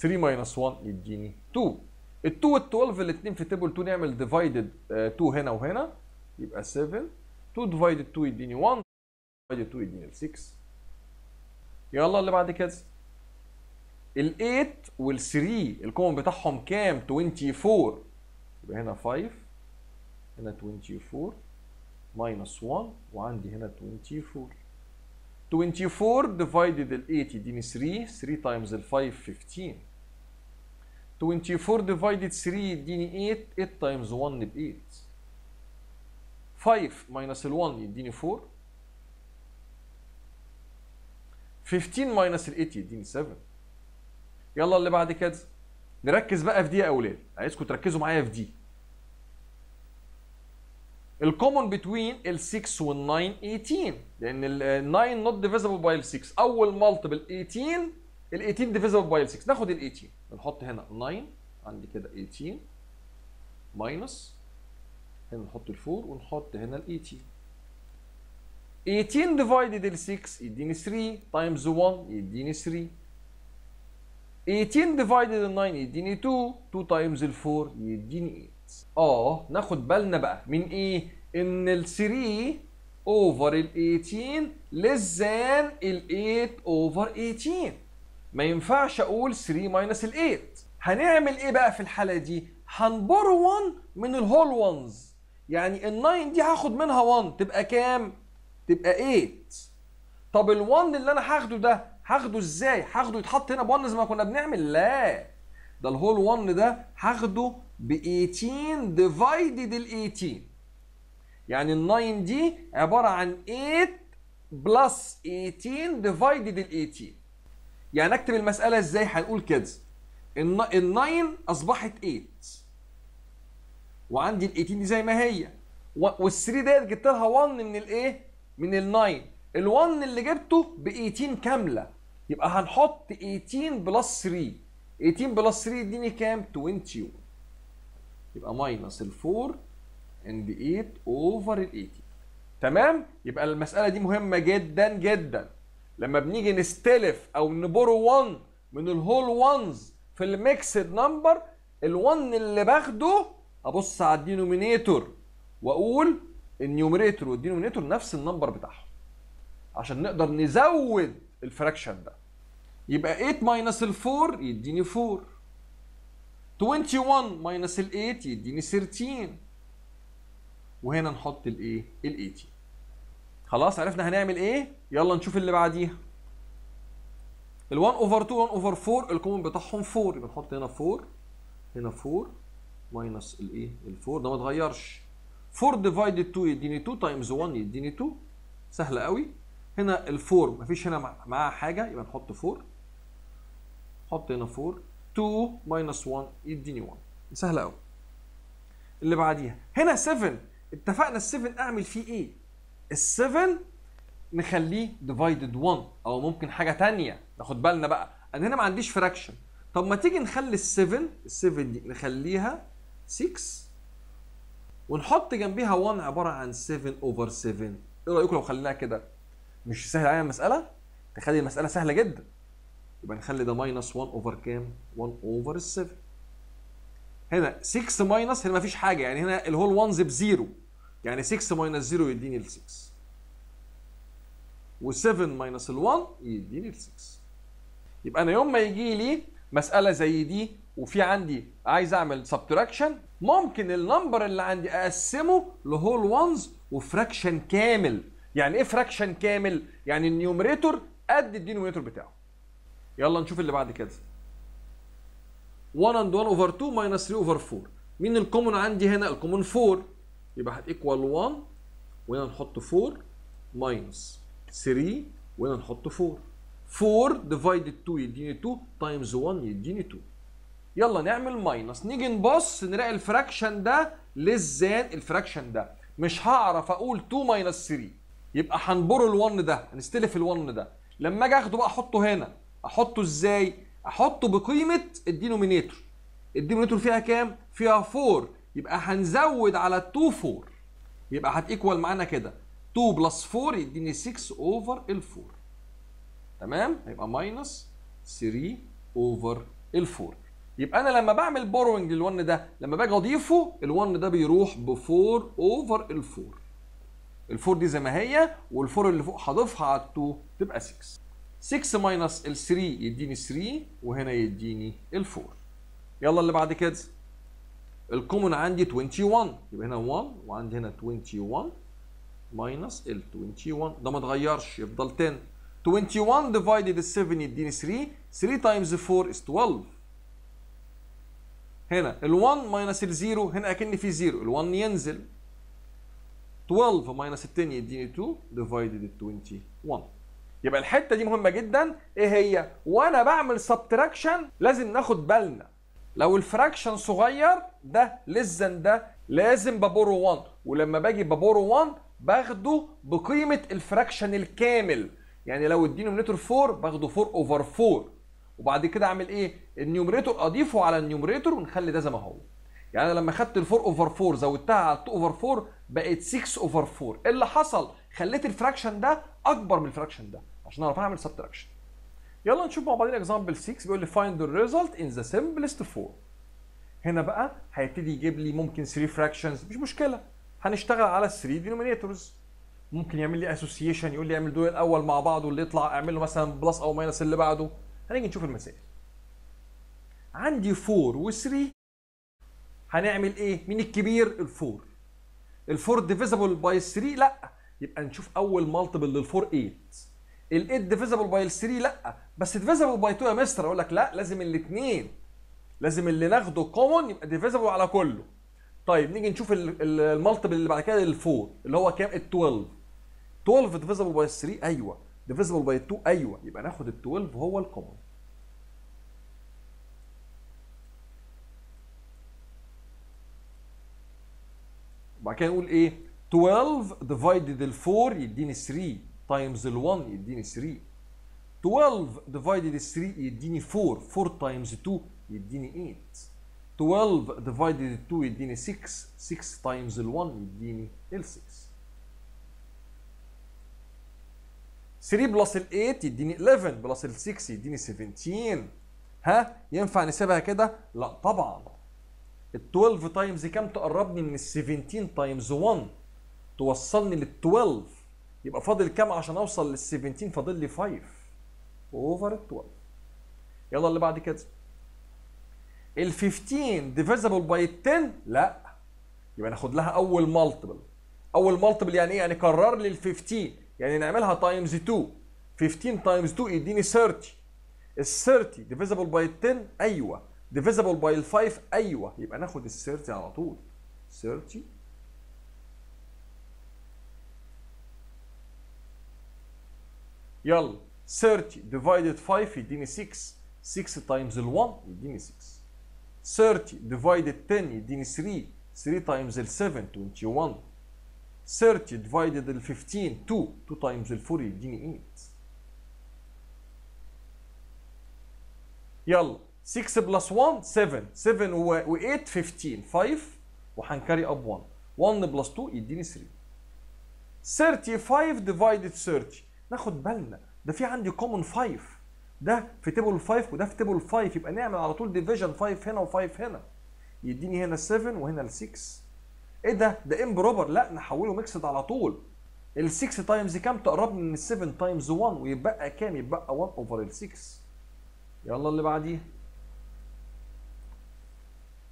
تلاتة minus واحد يديني اتنين. ال اتنين وال اتناشر الاثنين في تيبل اتنين، نعمل divided اتنين هنا وهنا يبقى سبعة، اتنين divided اتنين يديني واحد، divided اتنين يديني ستة. يلا اللي بعد كده ال تمانية وال تلاتة الكومن بتاعهم كام؟ اربعة وعشرين، يبقى هنا خمسة، هنا اربعة وعشرين minus واحد، وعندي هنا اربعة وعشرين. اربعة وعشرين divided ال تمانية يديني تلاتة، تلاتة times ال خمسة خمستاشر. اربعة وعشرين divided تلاتة يديني تمانية، تمانية times واحد ب تمانية. خمسة minus ال واحد يديني اربعة، خمستاشر minus ال تمانية يديني سبعة. يلا اللي بعد كده نركز بقى في دي يا اولاد، عايزكم تركزوا معايا في دي. الكومون بتوين ال ستة وال تسعة تمنتاشر، لان ال تسعة نوت ديفيزبل باي ال ستة. اول مالتيبل تمنتاشر، ال تمنتاشر ديفيزبل باي ال ستة، ناخد ال تمنتاشر نحط هنا تسعة، عندي كده تمنتاشر ماينس، هنا نحط ال اربعة ونحط هنا ال تمنتاشر. تمنتاشر ديفايدد ال ستة يديني تلاتة، تايمز واحد يديني تلاتة. تمنتاشر ديفايدد ال تسعة يديني اتنين، اتنين تايمز ال اربعة يديني تمانية. اه ناخد بالنا بقى من ايه؟ ان ال تلاتة اوفر ال تمنتاشر less than ال تمانية اوفر تمنتاشر، ما ينفعش اقول تلاتة ماينس ال تمانية. هنعمل ايه بقى في الحاله دي؟ هنبرو واحد من الهول وانز، يعني ال تسعة دي هاخد منها واحد تبقى كام؟ تبقى تمانية. طب ال واحد اللي انا هاخده ده هاخده ازاي؟ هاخده يتحط هنا ب واحد زي ما كنا بنعمل؟ لا، ده الهول واحد ده هاخده ب تمنتاشر divided ال تمنتاشر، يعني ال تسعة دي عبارة عن تمانية plus تمنتاشر divided ال تمنتاشر. يعني نكتب المسألة ازاي؟ هنقول كده ال تسعة أصبحت تمانية، وعندي ال تمنتاشر دي زي ما هي، وال تلاتة ديت جبت لها واحد من الايه؟ من ال تسعة. ال واحد اللي جبته ب تمنتاشر كاملة، يبقى هنحط تمنتاشر plus تلاتة، تمنتاشر plus تلاتة يديني كام؟ واحد وعشرين. يبقى ماينس ال اربعة and تمانية اوفر ال تمنتاشر. تمام؟ يبقى المسألة دي مهمة جدا جدا. لما بنيجي نستلف أو نبورو واحد من الهول وانز في الميكسد نمبر، ال واحد اللي باخده أبص على الدينومينيتور وأقول النيوميريتور والدينومينيتور نفس النمبر بتاعهم، عشان نقدر نزود الفراكشن ده. يبقى تمانية ماينس ال اربعة يديني اربعة. واحد وعشرين ماينس ال تمانية يديني تلاتة، وهنا نحط الايه؟ ال تمنتاشر. خلاص عرفنا هنعمل ايه؟ يلا نشوف اللي بعديها. ال واحد اوفر اتنين، واحد اوفر اربعة، الكومن بتاعهم اربعة، يبقى نحط هنا اربعة، هنا اربعة ماينس الايه؟ ال اربعة ده ما اتغيرش. اربعة ديفايدد اتنين يديني اتنين، تايمز واحد يديني اتنين، سهله قوي. هنا ال اربعة مفيش هنا معاها حاجه، يبقى نحط اربعة، نحط هنا اربعة، اتنين minus واحد يديني واحد، سهله قوي. اللي بعديها هنا سبعة، اتفقنا ال سبعة اعمل فيه ايه؟ ال سبعة نخليه divided واحد، او ممكن حاجه ثانيه. ناخد بالنا بقى انا هنا ما عنديش فراكشن، طب ما تيجي نخلي ال سبعة، ال سبعة دي نخليها ستة ونحط جنبيها واحد عباره عن سبعة اوفر سبعة. ايه رايكم لو خليناها كده؟ مش سهل علينا المساله؟ تخلي المساله سهله جدا. يبقى نخلي ده ماينس واحد اوفر كام؟ واحد اوفر سبعة. هنا ستة ماينس، هنا مفيش حاجه، يعني هنا الهول وانز بزيرو، يعني ستة ماينس زيرو يديني ال ستة، و7 ماينس ال واحد يديني ال ستة. يبقى انا يوم ما يجي لي مساله زي دي وفي عندي عايز اعمل سبتراكشن، ممكن النمبر اللي عندي اقسمه لهول وانز وفراكشن كامل. يعني ايه فراكشن كامل؟ يعني النيوميريتور قد الدينومينيتور بتاعه. يلا نشوف اللي بعد كده. واحد and واحد over اتنين minus تلاتة over اربعة. مين الكومون عندي هنا؟ الكومون اربعة، يبقى هتيكوال واحد، وهنا نحط اربعة minus تلاتة، وهنا نحط اربعة. اربعة divided اتنين يديني اتنين، times واحد يديني اتنين. يلا نعمل ماينس، نيجي نبص نلاقي الفراكشن ده less than الفراكشن ده، مش هعرف اقول اتنين minus تلاتة، يبقى هنبرو ال واحد ده، هنستلف ال واحد ده. لما اجي اخده بقى احطه هنا، احطه ازاي؟ احطه بقيمه الدينومينيتور. الدينومينيتور فيها كام؟ فيها اربعة، يبقى هنزود على اتنين فور، يبقى هتيكوال معانا كده اتنين بلس فور يديني ستة اوفر ال فور. تمام؟ هيبقى ماينس تلاتة اوفر ال فور. يبقى انا لما بعمل بوروينج لل1 ده لما باجي اضيفه ال1 ده بيروح ب فور اوفر ال فور. ال فور دي زي ما هي وال4 اللي فوق هضيفها على اتنين تبقى ستة. ستة ماينس ال تلاتة يديني تلاتة وهنا يديني ال فور. يلا اللي بعد كده. الكومون عندي واحد وعشرين، يبقى هنا واحد وعندي هنا واحد وعشرين ماينس ال واحد وعشرين ده ما اتغيرش يفضل عشرة. واحد وعشرين ديفايدد سبعة يديني تلاتة، تلاتة تايمز فور از اتناشر. هنا ال واحد ماينس ال صفر هنا اكن في صفر، ال واحد ينزل. اتناشر ماينس ال عشرة يديني اتنين ديفايدد واحد وعشرين. يبقى الحته دي مهمه جدا، ايه هي؟ وانا بعمل سبتراكشن لازم ناخد بالنا، لو الفراكشن صغير ده less than ده لازم ببورو واحد، ولما باجي ببورو واحد باخده بقيمه الفراكشن الكامل. يعني لو الدينومينيتور اربعة باخده اربعة اوفر اربعة، وبعد كده اعمل ايه؟ النيوميريتور اضيفه على النيوميريتور ونخلي ده زي ما هو. يعني انا لما خدت ال4 اوفر اربعة زودتها على اتنين اوفر اربعة بقت ستة اوفر اربعة. اللي حصل خليت الفراكشن ده اكبر من الفراكشن ده عشان اعرف اعمل سبتراكشن. يلا نشوف مع بعضنا اكزامبل ستة بيقول لي فايند ذا ريزلت ان ذا سمبلست فورم. هنا بقى هيبتدي يجيب لي ممكن تلاتة فراكشنز، مش مشكله هنشتغل على تلاتة دينومينيتورز. ممكن يعمل لي اسوسيشن، يقول لي اعمل دول الاول مع بعض واللي يطلع اعمل له مثلا بلس او ماينس اللي بعده. هنيجي نشوف المسائل. عندي اربعة و3، هنعمل ايه؟ مين الكبير؟ الاربعة. الاربعة ديفيزبل باي تلاتة؟ لا، يبقى نشوف اول مالتيبل للاربعة تمانية. ال تمانية ديفيزبل باي تلاتة؟ لا، بس ديفيزبل باي اتنين يا مستر. اقول لك لا، لازم الاثنين، لازم اللي ناخده كومون يبقى ديفيزبل على كله. طيب نيجي نشوف المالتيبل اللي بعد كده للاربعة اللي هو كام؟ ال اتناشر. اتناشر ديفيزبل باي تلاتة؟ ايوه. ديفيزبل باي اتنين؟ ايوه. يبقى ناخد ال اتناشر هو الكومون. وبعد كده نقول ايه؟ اتناشر ديفايدد ال اربعة يديني تلاتة تايمز ال واحد يديني تلاتة. اتناشر ديفايدد ال تلاتة يديني اربعة، اربعة تايمز اتنين يديني تمانية. اتناشر ديفايدد اتنين يديني ستة، ستة تايمز ال واحد يديني ال ستة. تلاتة بلس ال تمانية يديني حداشر، بلس ال ستة يديني سبعتاشر. ها، ينفع نسيبها كده؟ لا طبعا. ال اتناشر تايمز كام تقربني من ال سبعتاشر تايمز واحد توصلني لل اتناشر. يبقى فاضل كام عشان اوصل لل سبعتاشر؟ فاضل لي خمسة اوفر ال اتناشر. يلا اللي بعد كده. ال خمستاشر ديفيزبل باي عشرة؟ لا، يبقى ناخد لها اول مالتيبل. اول مالتيبل يعني ايه؟ يعني كرر لي ال خمستاشر، يعني نعملها تايمز اتنين. خمستاشر تايمز اتنين يديني تلاتين. ال تلاتين ديفيزبل باي عشرة؟ ايوه. ديفيزبل باي خمسة؟ ايوه. يبقى ناخد ال تلاتين على طول. تلاتين يلا تلاتين ديفايدد خمسة يديني ستة، ستة تايمز ال واحد يديني ستة. تلاتين ديفايدد عشرة يديني تلاتة، تلاتة تايمز ال سبعة واحد وعشرين. تلاتين ديفايدد ال خمستاشر اتنين، اتنين تايمز ال اربعة يديني تمانية. يلا ستة بلس واحد سبعة، سبعة و تمانية خمستاشر، خمسة وهنكاري اب واحد. واحد بلس اتنين يديني تلاتة. خمسة وتلاتين ديفايدد تلاتين، ناخد بالنا ده في عندي كومون خمسة، ده في تيبل خمسة وده في تيبل خمسة، يبقى نعمل على طول ديفيجن خمسة هنا و5 هنا. يديني هنا سبعة وهنا ال ستة. ايه ده؟ ده امبروبر، لا نحوله ميكسد على طول. ال ستة تايمز كام تقربني من ال سبعة تايمز واحد؟ ويبقى كام؟ يبقى واحد اوفر ال ستة. يلا اللي بعديه.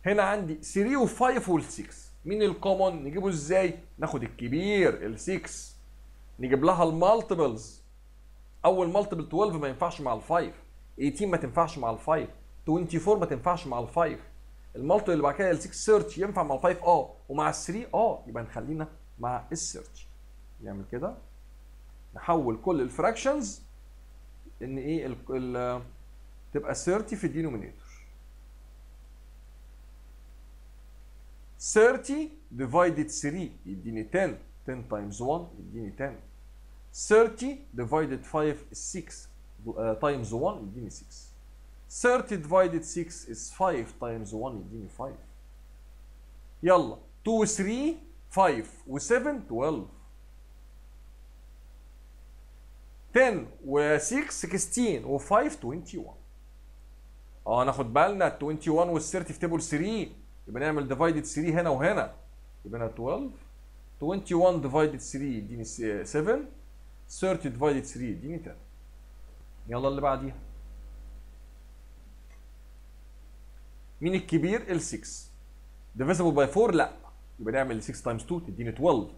هنا عندي تلاتة و5 وال ستة، مين الكومون؟ نجيبه ازاي؟ ناخد الكبير ال ستة، نجيب لها المالتيبلز. اول مالتيبل اتناشر ما ينفعش مع ال خمسة، تمنتاشر ما تنفعش مع ال خمسة، اربعة وعشرين ما تنفعش مع ال خمسة. المالتيبل اللي بعد كده ال ستة تلاتين ينفع مع ال خمسة اه، ومع ال تلاتة اه، يبقى نخلينا مع ال تلاتين. نعمل كده نحول كل الفراكشنز ان ايه ال ال تبقى تلاتين في الدينومينيتور. تلاتين ديفايدد تلاتة يديني عشرة، عشرة تايمز واحد يديني عشرة. تلاتين ديفايدد خمسة ستة تايمز واحد يديني ستة. تلاتين ديفايدد ستة is خمسة تايمز واحد يديني خمسة. يلا اتنين و تلاتة خمسة و سبعة اتناشر عشرة و ستة ستاشر و خمسة واحد وعشرين. اه ناخد بالنا واحد وعشرين والثلاثين في تيبل تلاتة، يبقى نعمل ديفايدد تلاتة هنا وهنا، يبقى هنا اتناشر واحد وعشرين ديفايدد تلاتة يديني سبعة، تلاتين ديفايدد تلاتة يديني تمانية. يلا اللي بعديها مين الكبير؟ ال ستة divisible by أربعة لا، يبقى نعمل ستة تايمز اتنين تديني اتناشر،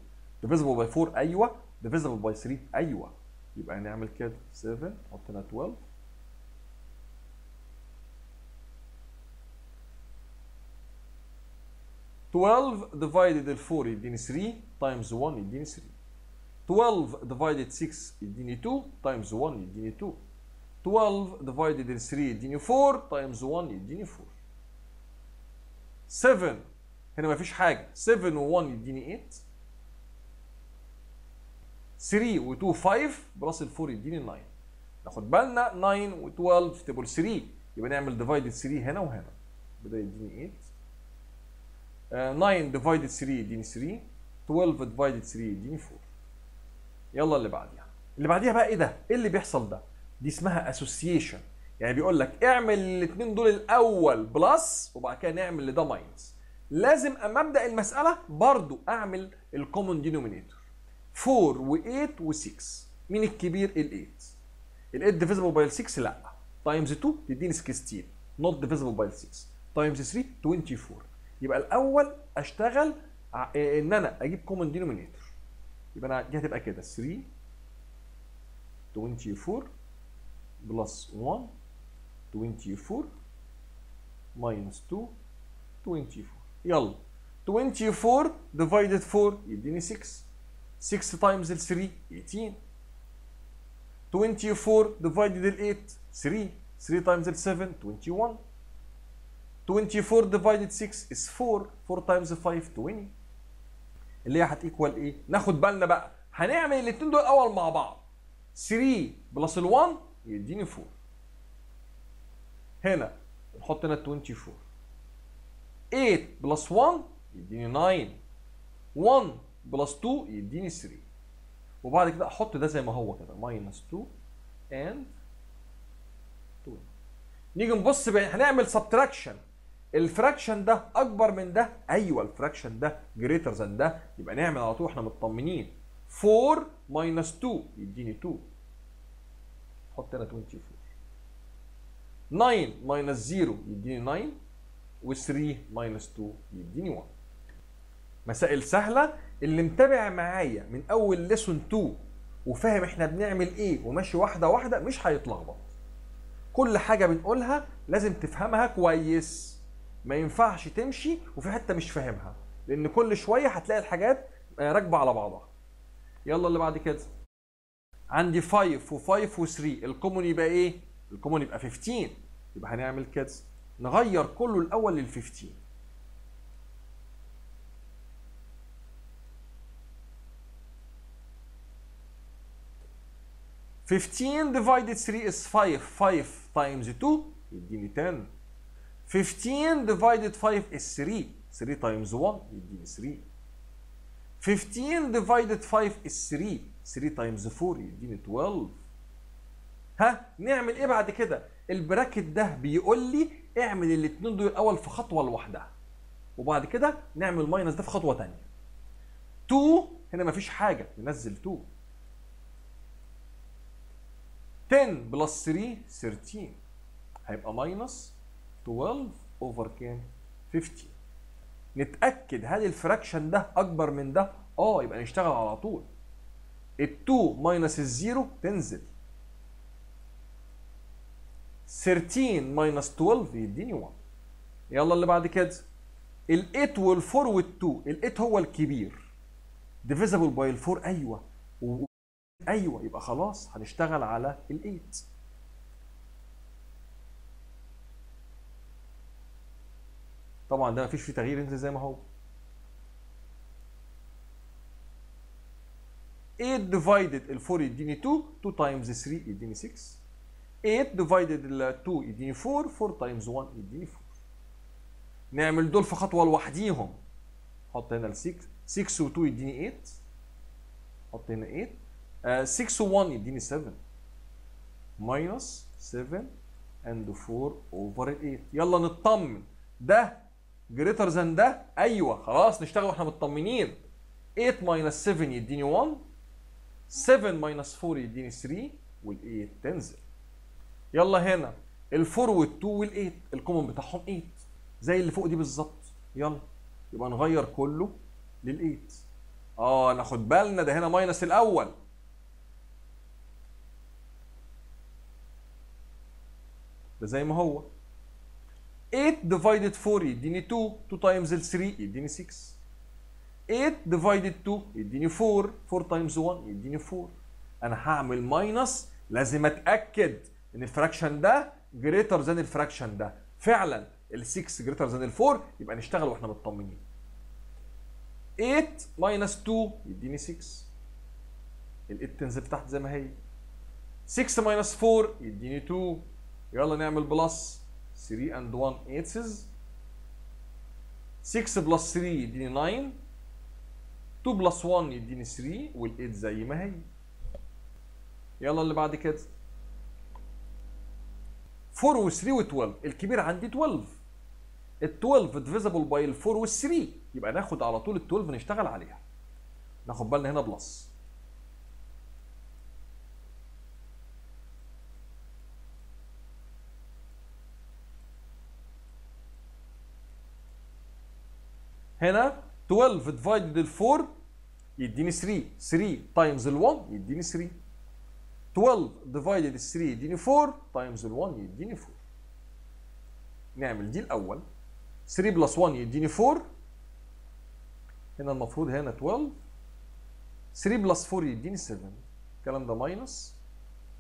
divisible by أربعة ايوه، divisible by تلاتة ايوه، يبقى هنعمل كده سبعة نحط هنا اتناشر اتناشر divided أربعة يديني تلاتة times واحد يديني تلاتة، اتناشر divided ستة يديني اتنين times واحد يديني اتنين، اتناشر divided تلاتة يديني أربعة times واحد يديني أربعة، سبعة هنا مفيش حاجة، سبعة و واحد يديني تمانية، تلاتة و اتنين خمسة بلس ال أربعة يديني تسعة. ناخد بالنا تسعة و اتناشر في تيبل تلاتة، يبقى نعمل divided تلاتة هنا وهنا، بدأ يديني تمانية، تسعة divided تلاتة يديني تلاتة، اتناشر divided تلاتة يديني أربعة. يلا اللي بعديها، اللي بعديها بقى ايه ده؟ ايه اللي بيحصل ده؟ دي اسمها association، يعني بيقول لك اعمل الاثنين دول الاول بلس وبعد كده نعمل لده ماينس. لازم اما ابدا المساله برضو اعمل الكومن دينومينيتور. أربعة و تمانية و ستة، مين الكبير؟ ال تمانية. ال تمانية ديفيزبل باي ستة لا، تايمز اتنين تديني ستاشر، نوت ديفيزبل باي ستة، تايمز تلاتة اربعة وعشرين. يبقى الاول اشتغل ان انا اجيب كومن دينومينيتور، يبقى انا دي هتبقى كده تلاتة اربعة وعشرين بلس واحد اربعة وعشرين minus اتنين اربعة وعشرين. يلا اربعة وعشرين divided أربعة يديني ستة، ستة times ال تلاتة تمنتاشر، اربعة وعشرين divided ال تمانية تلاتة، تلاتة times ال سبعة واحد وعشرين، اربعة وعشرين divided ستة is أربعة، أربعة times خمسة عشرين، اللي هي هتيكوال ايه؟ ناخد بالنا بقى هنعمل الاثنين دول الاول مع بعض، تلاتة بلس ال واحد يديني أربعة، هنا نحط هنا اربعة وعشرين، تمانية بلس واحد يديني تسعة، واحد بلس اتنين يديني تلاتة، وبعد كده احط ده زي ما هو كده ماينس اتنين اند اتنين. نيجي نبص بقى هنعمل سبتراكشن، الفراكشن ده اكبر من ده، ايوه الفراكشن ده جريتر ذان ده، يبقى نعمل على طول احنا مطمنين، أربعة ماينس اتنين يديني اتنين، حط هنا اربعة وعشرين، تسعة ماينس صفر يديني تسعة، و تلاتة ماينس اتنين يديني واحد. مسائل سهلة، اللي متابع معايا من أول ليسون اتنين وفاهم احنا بنعمل ايه وماشي واحدة واحدة مش هيتلخبط. كل حاجة بنقولها لازم تفهمها كويس، ما ينفعش تمشي وفي حتة مش فاهمها، لأن كل شوية هتلاقي الحاجات راكبة على بعضها. يلا اللي بعد كده. عندي خمسة و خمسة و تلاتة، الكومون يبقى ايه؟ الكومون يبقى خمستاشر، يبقى هنعمل كده نغير كله الاول لل خمستاشر، خمستاشر divided تلاتة is خمسة، خمسة times اتنين يديني عشرة، خمستاشر divided خمسة is تلاتة، تلاتة times واحد يديني تلاتة، خمستاشر divided خمسة is تلاتة، تلاتة times أربعة يديني اتناشر. ها نعمل ايه بعد كده؟ البراكت ده بيقول لي اعمل الاثنين دول الاول في خطوه لوحدها، وبعد كده نعمل ماينس ده في خطوه ثانيه. اتنين هنا مفيش حاجه ننزل اتنين، عشرة بلس تلاتة تلاتة هيبقى ماينس اتناشر اوفر كام؟ خمستاشر. نتاكد هل الفراكشن ده اكبر من ده؟ اه يبقى نشتغل على طول، اتنين ماينس الزيرو تنزل، تلاتة ماينس اتناشر يديني واحد. يلا اللي بعد كده ال تمانية وال أربعة وال اتنين، ال تمانية هو الكبير divisible by أربعة ايوه و... ايوه، يبقى خلاص هنشتغل على ال تمانية. طبعا ده مفيش فيه تغيير، انت زي ما هو تمانية divided ال أربعة يديني اتنين، اتنين times تلاتة يديني ستة، تمانية divided اتنين يديني أربعة، أربعة times واحد يديني أربعة. نعمل دول في خطوة لوحديهم، حط هنا ال ستة، ستة و اتنين يديني تمانية، حط هنا تمانية، آه ستة و واحد يديني سبعة، ماينس سبعة and أربعة over تمانية. يلا نطمن، ده greater than ده، ايوه خلاص نشتغل واحنا مطمنين. تمانية ماينس سبعة يديني واحد، سبعة ماينس أربعة يديني تلاتة، وال تمانية تنزل. يلا هنا ال أربعة وال اتنين وال تمانية الكومن بتاعهم تمانية زي اللي فوق دي بالظبط. يلا يبقى نغير كله لل تمانية. اه ناخد بالنا، ده هنا ماينس الاول، ده زي ما هو تمانية divided أربعة يديني اتنين، اتنين times ال تلاتة يديني ستة، تمانية divided اتنين يديني أربعة، أربعة times واحد يديني أربعة. انا هعمل ماينس، لازم اتاكد ان الفراكشن ده greater than الفراكشن ده. فعلا ال ستة greater than ال أربعة، يبقى نشتغل واحنا مطمنين. تمانية minus اتنين يديني ستة، ال تمانية تنزل تحت زي ما هي. ستة minus أربعة يديني اتنين، يلا نعمل بلس تلاتة and واحد تمانية. ستة بلس تلاتة يديني تسعة، اتنين بلس واحد يديني تلاتة، وال تمانية زي ما هي. يلا اللي بعد كده أربعة و تلاتة و اتناشر، الكبير عندي اتناشر، ال اتناشر divisible by ال أربعة وال تلاتة، يبقى ناخد على طول ال اتناشر نشتغل عليها. ناخد بالنا هنا بلس، هنا اتناشر divided ال أربعة يديني تلاتة، تلاتة times ال واحد يديني تلاتة، اتناشر divided ال تلاتة يديني أربعة times ال واحد يديني أربعة. نعمل دي الاول، تلاتة بلس واحد يديني أربعة، هنا المفروض هنا اتناشر، تلاتة بلس أربعة يديني سبعة، الكلام ده ماينس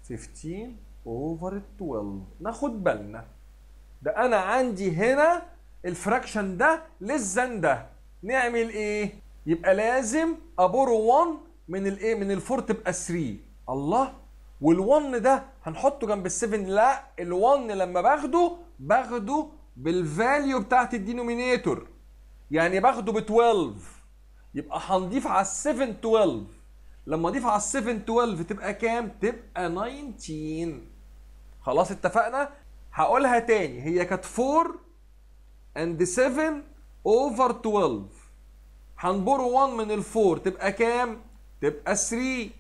خمستاشر اوفر اتناشر. ناخد بالنا، ده انا عندي هنا الفراكشن ده للزن ده، نعمل ايه؟ يبقى لازم ابورو واحد من الايه، من ال أربعة تبقى تلاتة. الله، وال1 ده هنحطه جنب ال7، لا ال1 لما باخده باخده بالفاليو بتاعت الدينومينيتور، يعني باخده ب اتناشر، يبقى هنضيف على ال7 اتناشر، لما اضيف على ال7 اتناشر تبقى كام؟ تبقى تسعتاشر. خلاص اتفقنا؟ هقولها تاني، هي كانت أربعة and سبعة over اتناشر، هنبور واحد من ال أربعة تبقى كام؟ تبقى تلاتة،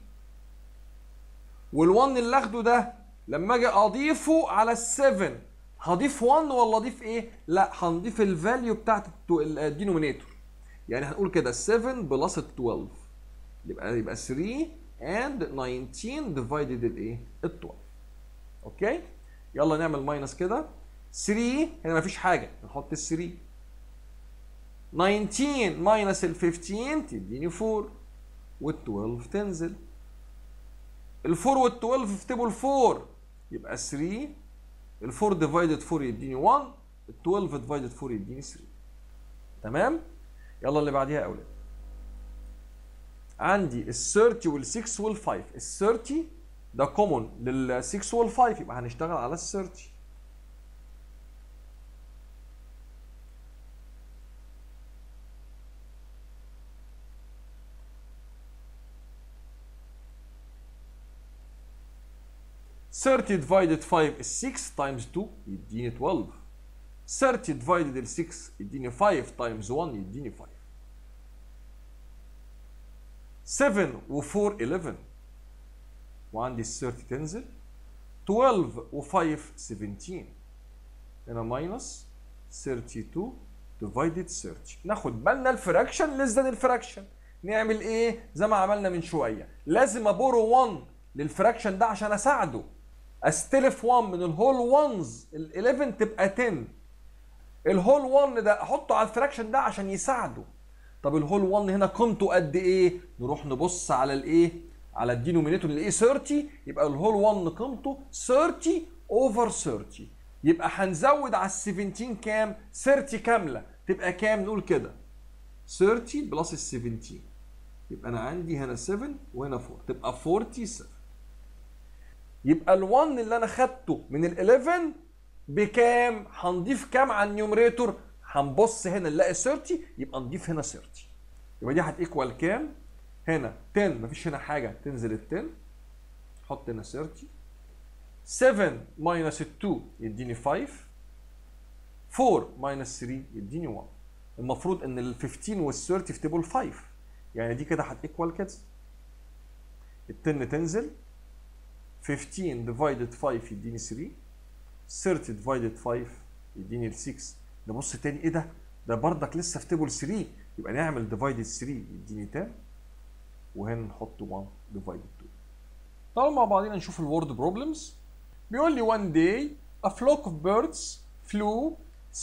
والواحد اللي اخده ده لما اجي اضيفه على السبعة هضيف واحد ولا اضيف ايه؟ لا هنضيف الفاليو بتاعت الدينومينيتور، يعني هنقول كده سبعة بلس اتناشر يبقى يبقى تلاتة and تسعتاشر divided الايه؟ اتناشر. اوكي؟ يلا نعمل ماينس كده، تلاتة هنا مفيش حاجة نحط ال تلاتة، تسعتاشر ماينس ال خمستاشر تديني أربعة، وال اتناشر تنزل. ال أربعة وال اتناشر في تيبل أربعة يبقى تلاتة، ال أربعة ديفايدد أربعة يديني واحد، ال اتناشر ديفايدد أربعة يديني تلاتة. تمام؟ يلا اللي بعديها يا اولاد، عندي ال تلاتين وال ستة وال خمسة. ال تلاتين ده كومون لل ستة وال خمسة، يبقى هنشتغل على ال تلاتين. تلاتين divided خمسة is ستة times اتنين يديني اتناشر، تلاتين divided ستة يديني خمسة times واحد يديني خمسة، سبعة و أربعة حداشر وعندي تلاتين تنزل، اتناشر و خمسة سبعتاشر، هنا ماينس اتنين وتلاتين divided تلاتين. ناخد بالنا الفراكشن less than الفراكشن، نعمل ايه؟ زي ما عملنا من شويه، لازم ابورو واحد للفراكشن ده عشان اساعده، استلف واحد من الهول وانز، ال حداشر تبقى عشرة، الهول واحد ده احطه على الفراكشن ده عشان يساعده. طب الهول واحد هنا قيمته قد ايه؟ نروح نبص على الايه، على الدينومينيتور الايه، تلاتين، يبقى الهول واحد قيمته تلاتين اوفر تلاتين، يبقى هنزود على ال سبعتاشر كام؟ تلاتين كامله، تبقى كام؟ نقول كده تلاتين بلس ال سبعتاشر، يبقى انا عندي هنا سبعة وهنا أربعة، تبقى سبعة وأربعين. يبقى ال1 اللي انا خدته من ال حداشر بكام؟ هنضيف كام على النيوميريتور؟ هنبص هنا نلاقي ثلاثين، يبقى نضيف هنا ثلاثين. يبقى دي هتيكوال كام؟ هنا عشرة، مفيش هنا حاجه تنزل ال عشرة، حط هنا ثلاثين. سبعة ماينس اتنين يديني خمسة، أربعة ماينس تلاتة يديني واحد. المفروض ان ال خمستاشر وال تلاتين في تيبل خمسة، يعني دي كده هتيكوال كده. ال عشرة تنزل، خمستاشر ديفايدد خمسة يديني تلاتة، تلاتين ديفايدد خمسة يديني ستة. ده بص تاني، ايه ده؟ ده بردك لسه في تيبل تلاتة، يبقى نعمل ديفايدد تلاتة يديني عشرة، وهنا نحط واحد ديفايدد اتنين. تعالوا مع بعضينا نشوف الورد بروبلمز. بيقول لي one day a flock of birds flew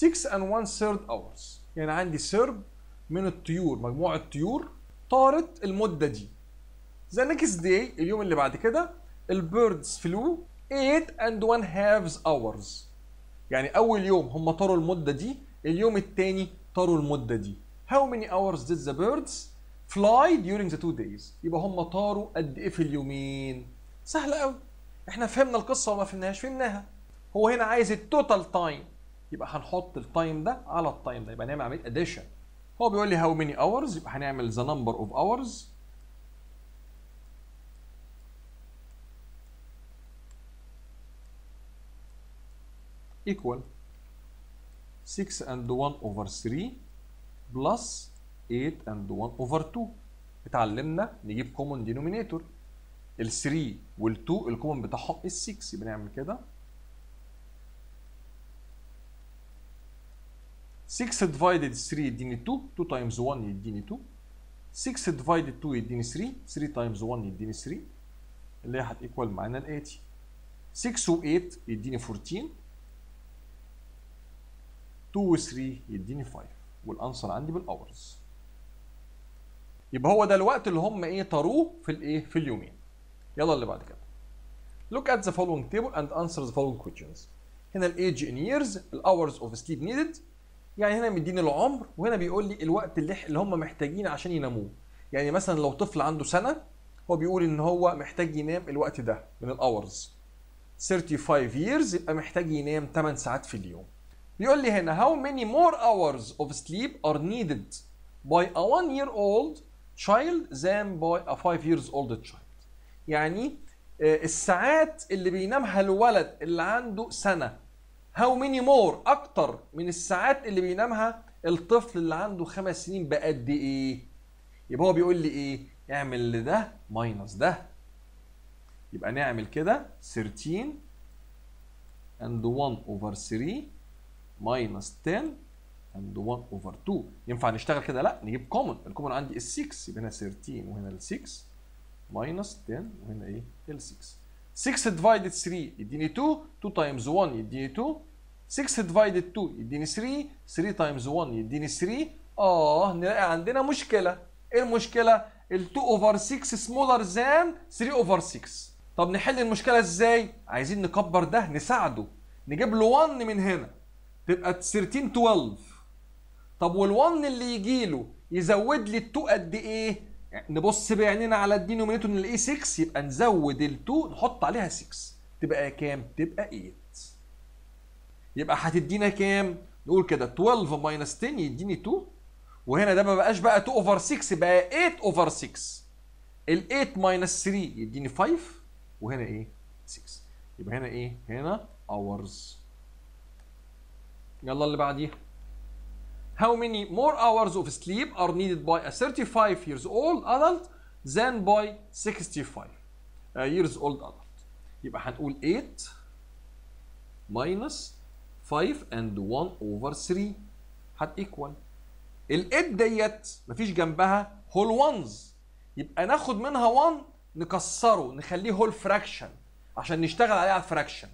six and one third hours. يعني عندي سرب من الطيور، مجموعة طيور طارت المدة دي. The next day اليوم اللي بعد كده البيردز فلو eight and one half hours. يعني أول يوم هم طاروا المدة دي، اليوم التاني طاروا المدة دي. How many hours did the birds fly during the two days؟ يبقى هم طاروا قد إيه في اليومين؟ سهلة أوي، إحنا فهمنا القصة وما فهمناهاش، فهمناها. هو هنا عايز التوتال تايم، يبقى هنحط التايم ده على التايم ده، يبقى نعمل عملية أديشن. هو بيقول لي how many hours، يبقى هنعمل the number of hours equal six and one over three plus eight and one over two. اتعلمنا نجيب common denominator. ال تلاتة وال اتنين الكومن بتاعهم ال ستة، يبقى نعمل كده ستة divided تلاتة يديني اتنين، اتنين times واحد يديني اتنين، ستة divided اتنين يديني تلاتة، تلاتة times واحد يديني تلاتة اللي هي هتيكوال معانا ال تمانين. ستة و تمانية يديني اربعتاشر، اتنين و تلاتة يديني خمسة، والانسر عندي بالاورز. يبقى هو ده الوقت اللي هم ايه طاروه في الايه في اليومين. يلا اللي بعد كده. Look at the following table and answer the following questions. هنا age in years، hours of sleep needed. يعني هنا مديني العمر، وهنا بيقول لي الوقت اللي اللي هم محتاجين عشان يناموه. يعني مثلا لو طفل عنده سنة، هو بيقول ان هو محتاج ينام الوقت ده من الاورز. خمسة وتلاتين years يبقى محتاج ينام تمانية ساعات في اليوم. بيقول لي هنا how many more hours of sleep are needed by a one year old child than by a five years old child. يعني الساعات اللي بينامها الولد اللي عنده سنة how many more، أكتر من الساعات اللي بينامها الطفل اللي عنده خمس سنين بقد إيه؟ يبقى هو بيقول لي إيه؟ اعمل ده ماينس ده. يبقى نعمل كده تلاتة and واحد over تلاتة minus عشرة and واحد over اتنين. ينفع نشتغل كده؟ لأ، نجيب common، الكومن عندي ال ستة، يبقى هنا تلاتة وهنا ال ستة minus عشرة وهنا ايه؟ ال ستة. ستة divided تلاتة يديني اتنين، اتنين times واحد يديني اتنين، ستة divided اتنين يديني تلاتة، تلاتة times واحد يديني تلاتة. اه نلاقي عندنا مشكلة. ايه المشكلة؟ ال اتنين over ستة smaller than تلاتة over ستة. طب نحل المشكلة ازاي؟ عايزين نكبر ده، نساعده، نجيب له واحد من هنا تبقى تلاتة اتناشر. طب والواحد اللي يجي له يزود لي اتنين قد ايه؟ نبص بعينينا على الدينومينيتور نلاقيه ستة، يبقى نزود ال اتنين نحط عليها ستة، تبقى كام؟ تبقى تمانية. يبقى هتدينا كام؟ نقول كده اتناشر ماينس عشرة يديني اتنين، وهنا ده ما بقاش بقى اتنين اوفر ستة، بقى تمانية اوفر ستة. ال تمانية ماينس تلاتة يديني خمسة، وهنا ايه؟ ستة. يبقى هنا ايه؟ هنا hours. يلا اللي بعديها. How many more hours of sleep are needed by a thirty-five years old adult than by sixty-five years old adult؟ يبقى هنقول تمانية minus خمسة and واحد over تلاتة هت equal. ال تمانية ديت مفيش جنبها whole ones، يبقى ناخد منها واحد نكسره نخليه whole fraction عشان نشتغل عليه على fraction.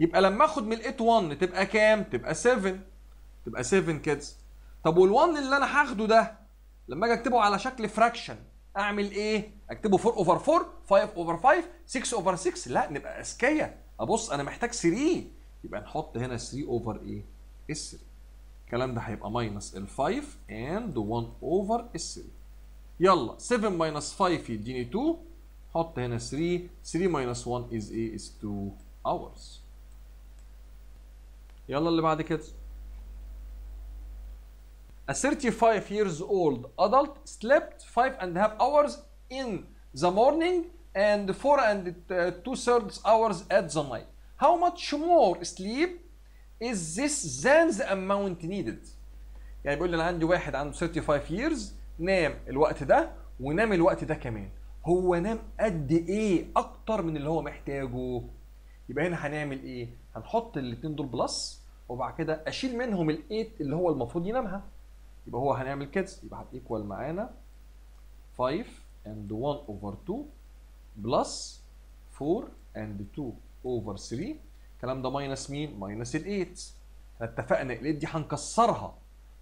يبقى لما اخد من ال تمانية واحد تبقى كام؟ تبقى سبعة، تبقى سبعة كده. طب والواحد اللي انا هاخده ده لما اجي اكتبه على شكل فراكشن اعمل ايه؟ اكتبه اربعة اوفر اربعة، خمسة اوفر خمسة، ستة اوفر ستة. لا نبقى اذكياء، ابص انا محتاج تلاتة، يبقى نحط هنا تلاتة اوفر ايه؟ تلاتة. الكلام ده هيبقى ماينس ال خمسة and واحد اوفر تلاتة. يلا سبعة ماينس خمسة يديني اتنين، حط هنا تلاتة، تلاتة ماينس واحد is ايه؟ is اتنين hours. يلا اللي بعد كده. a thirty-five years old adult slept five and a half hours in the morning and four and uh, two thirds hours at the night. How much more sleep is this than the amount needed? يعني بيقول لي انا عندي واحد عنده thirty-five years نام الوقت ده ونام الوقت ده كمان، هو نام قد ايه اكتر من اللي هو محتاجه؟ يبقى هنا هنعمل ايه؟ هنحط الاثنين دول بلس وبعد كده اشيل منهم الثمانية اللي هو المفروض ينامها، يبقى هو هنعمل كده، يبقى هتيكوال معانا five and one over two بلس four and two over three. الكلام ده ماينس مين؟ ماينس ال ثمانية. احنا اتفقنا ال دي هنكسرها،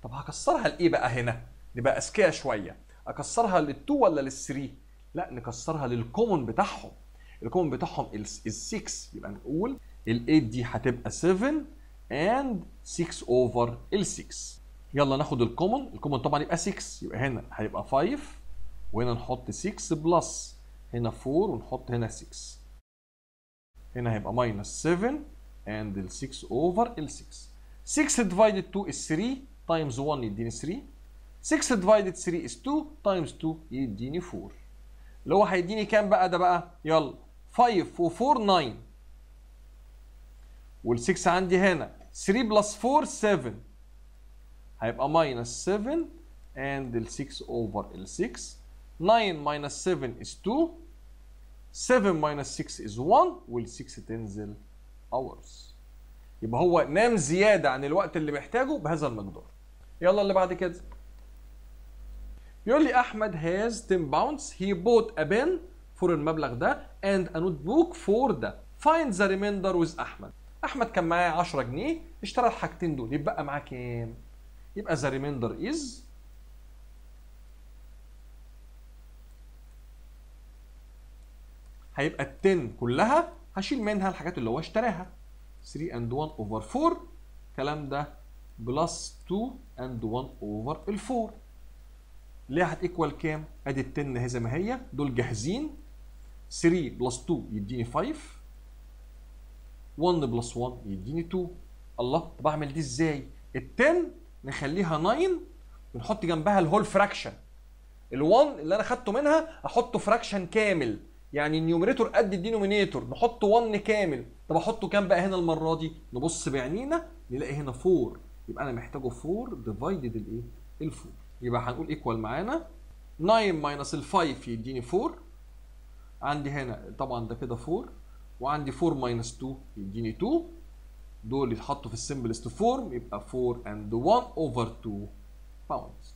طب هكسرها لايه بقى هنا؟ نبقى اذكياء شويه، اكسرها لل اتنين ولا لل تلاتة؟ لا نكسرها للكومون بتاعهم، الكومون بتاعهم ال ستة، يبقى نقول ال ثمانية دي هتبقى سبعة and ستة over ال ستة. يلا ناخد الكومون، الكومون طبعا يبقى ستة، يبقى هنا هيبقى خمسة وهنا نحط ستة بلس هنا أربعة ونحط هنا ستة. هنا هيبقى minus سبعة and ال ستة over ال ستة. ستة divided اتنين is تلاتة times واحد يديني تلاتة. ستة divided تلاتة is اتنين times اتنين يديني أربعة. اللي هو هيديني كام بقى ده بقى؟ يلا خمسة و أربعة تسعة. وال ستة عندي هنا تلاتة plus أربعة سبعة. هيبقى minus سبعة and ال ستة over ال ستة. تسعة minus سبعة is اتنين. سبعة minus ستة is واحد وال ستة تنزل hours. يبقى هو نام زيادة عن الوقت اللي محتاجه بهذا المقدار. يلا اللي بعد كده. يقول لي أحمد has ten pounds. He bought a pen for المبلغ ده and a notebook for ده. Find the remainder with أحمد. أحمد كان معاه عشرة جنيه، اشترى الحاجتين دول، يبقى معاه كام؟ يبقى the remainder is هيبقى ال عشرة كلها هشيل منها الحاجات اللي هو اشتراها تلاتة and واحد over أربعة، الكلام ده بلس اتنين and واحد over ال أربعة اللي هي هتيكوال كام؟ ادي ال عشرة اهي زي ما هي، دول جاهزين، تلاتة بلس اتنين يديني خمسة، واحد بلس واحد يديني اتنين. الله، طب اعمل دي ازاي؟ ال عشرة نخليها تسعة ونحط جنبها الهول فراكشن، ال واحد اللي انا خدته منها احطه فراكشن كامل، يعني النيوميريتور قد الدينومينيتور، نحط واحد كامل. طب احطه كام بقى هنا المره دي؟ نبص بعينينا نلاقي هنا أربعة، يبقى انا محتاجه أربعة ديفايدد الايه؟ ال أربعة. يبقى هنقول ايكوال معانا تسعة ماينس ال خمسة يديني أربعة، عندي هنا طبعا ده كده أربعة، وعندي أربعة ماينس اتنين يديني اتنين، دول يتحطوا في السمبلست فورم، يبقى أربعة and واحد over اتنين pounds.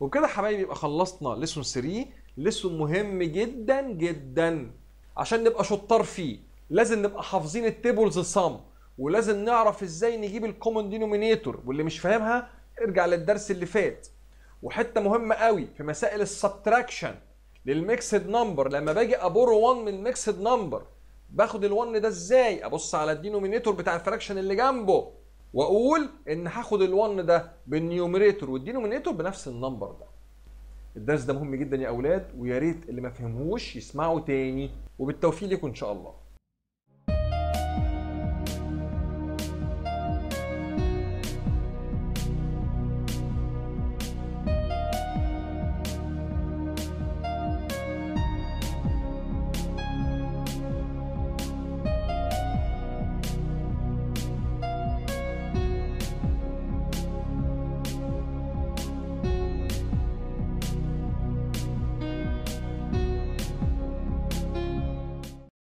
وبكده يا حبايبي يبقى خلصنا ليسون تلاتة، ليسون مهم جدا جدا، عشان نبقى شطار فيه لازم نبقى حافظين التيبلز سام، ولازم نعرف ازاي نجيب الكومن دينومينيتور، واللي مش فاهمها ارجع للدرس اللي فات. وحته مهمه قوي في مسائل السبتراكشن للميكسد نمبر، لما باجي ابورو واحد من الميكسد نمبر باخد ال1 ده ازاي؟ ابص على الدينومينيتور بتاع الفراكشن اللي جنبه واقول ان هاخد ال1 ده بالنيوميريتور والدينومينيتور بنفس النمبر ده. الدرس ده مهم جدا يا اولاد، ويا ريت اللي ما فهمهوش يسمعه تاني، وبالتوفيق لكم ان شاء الله.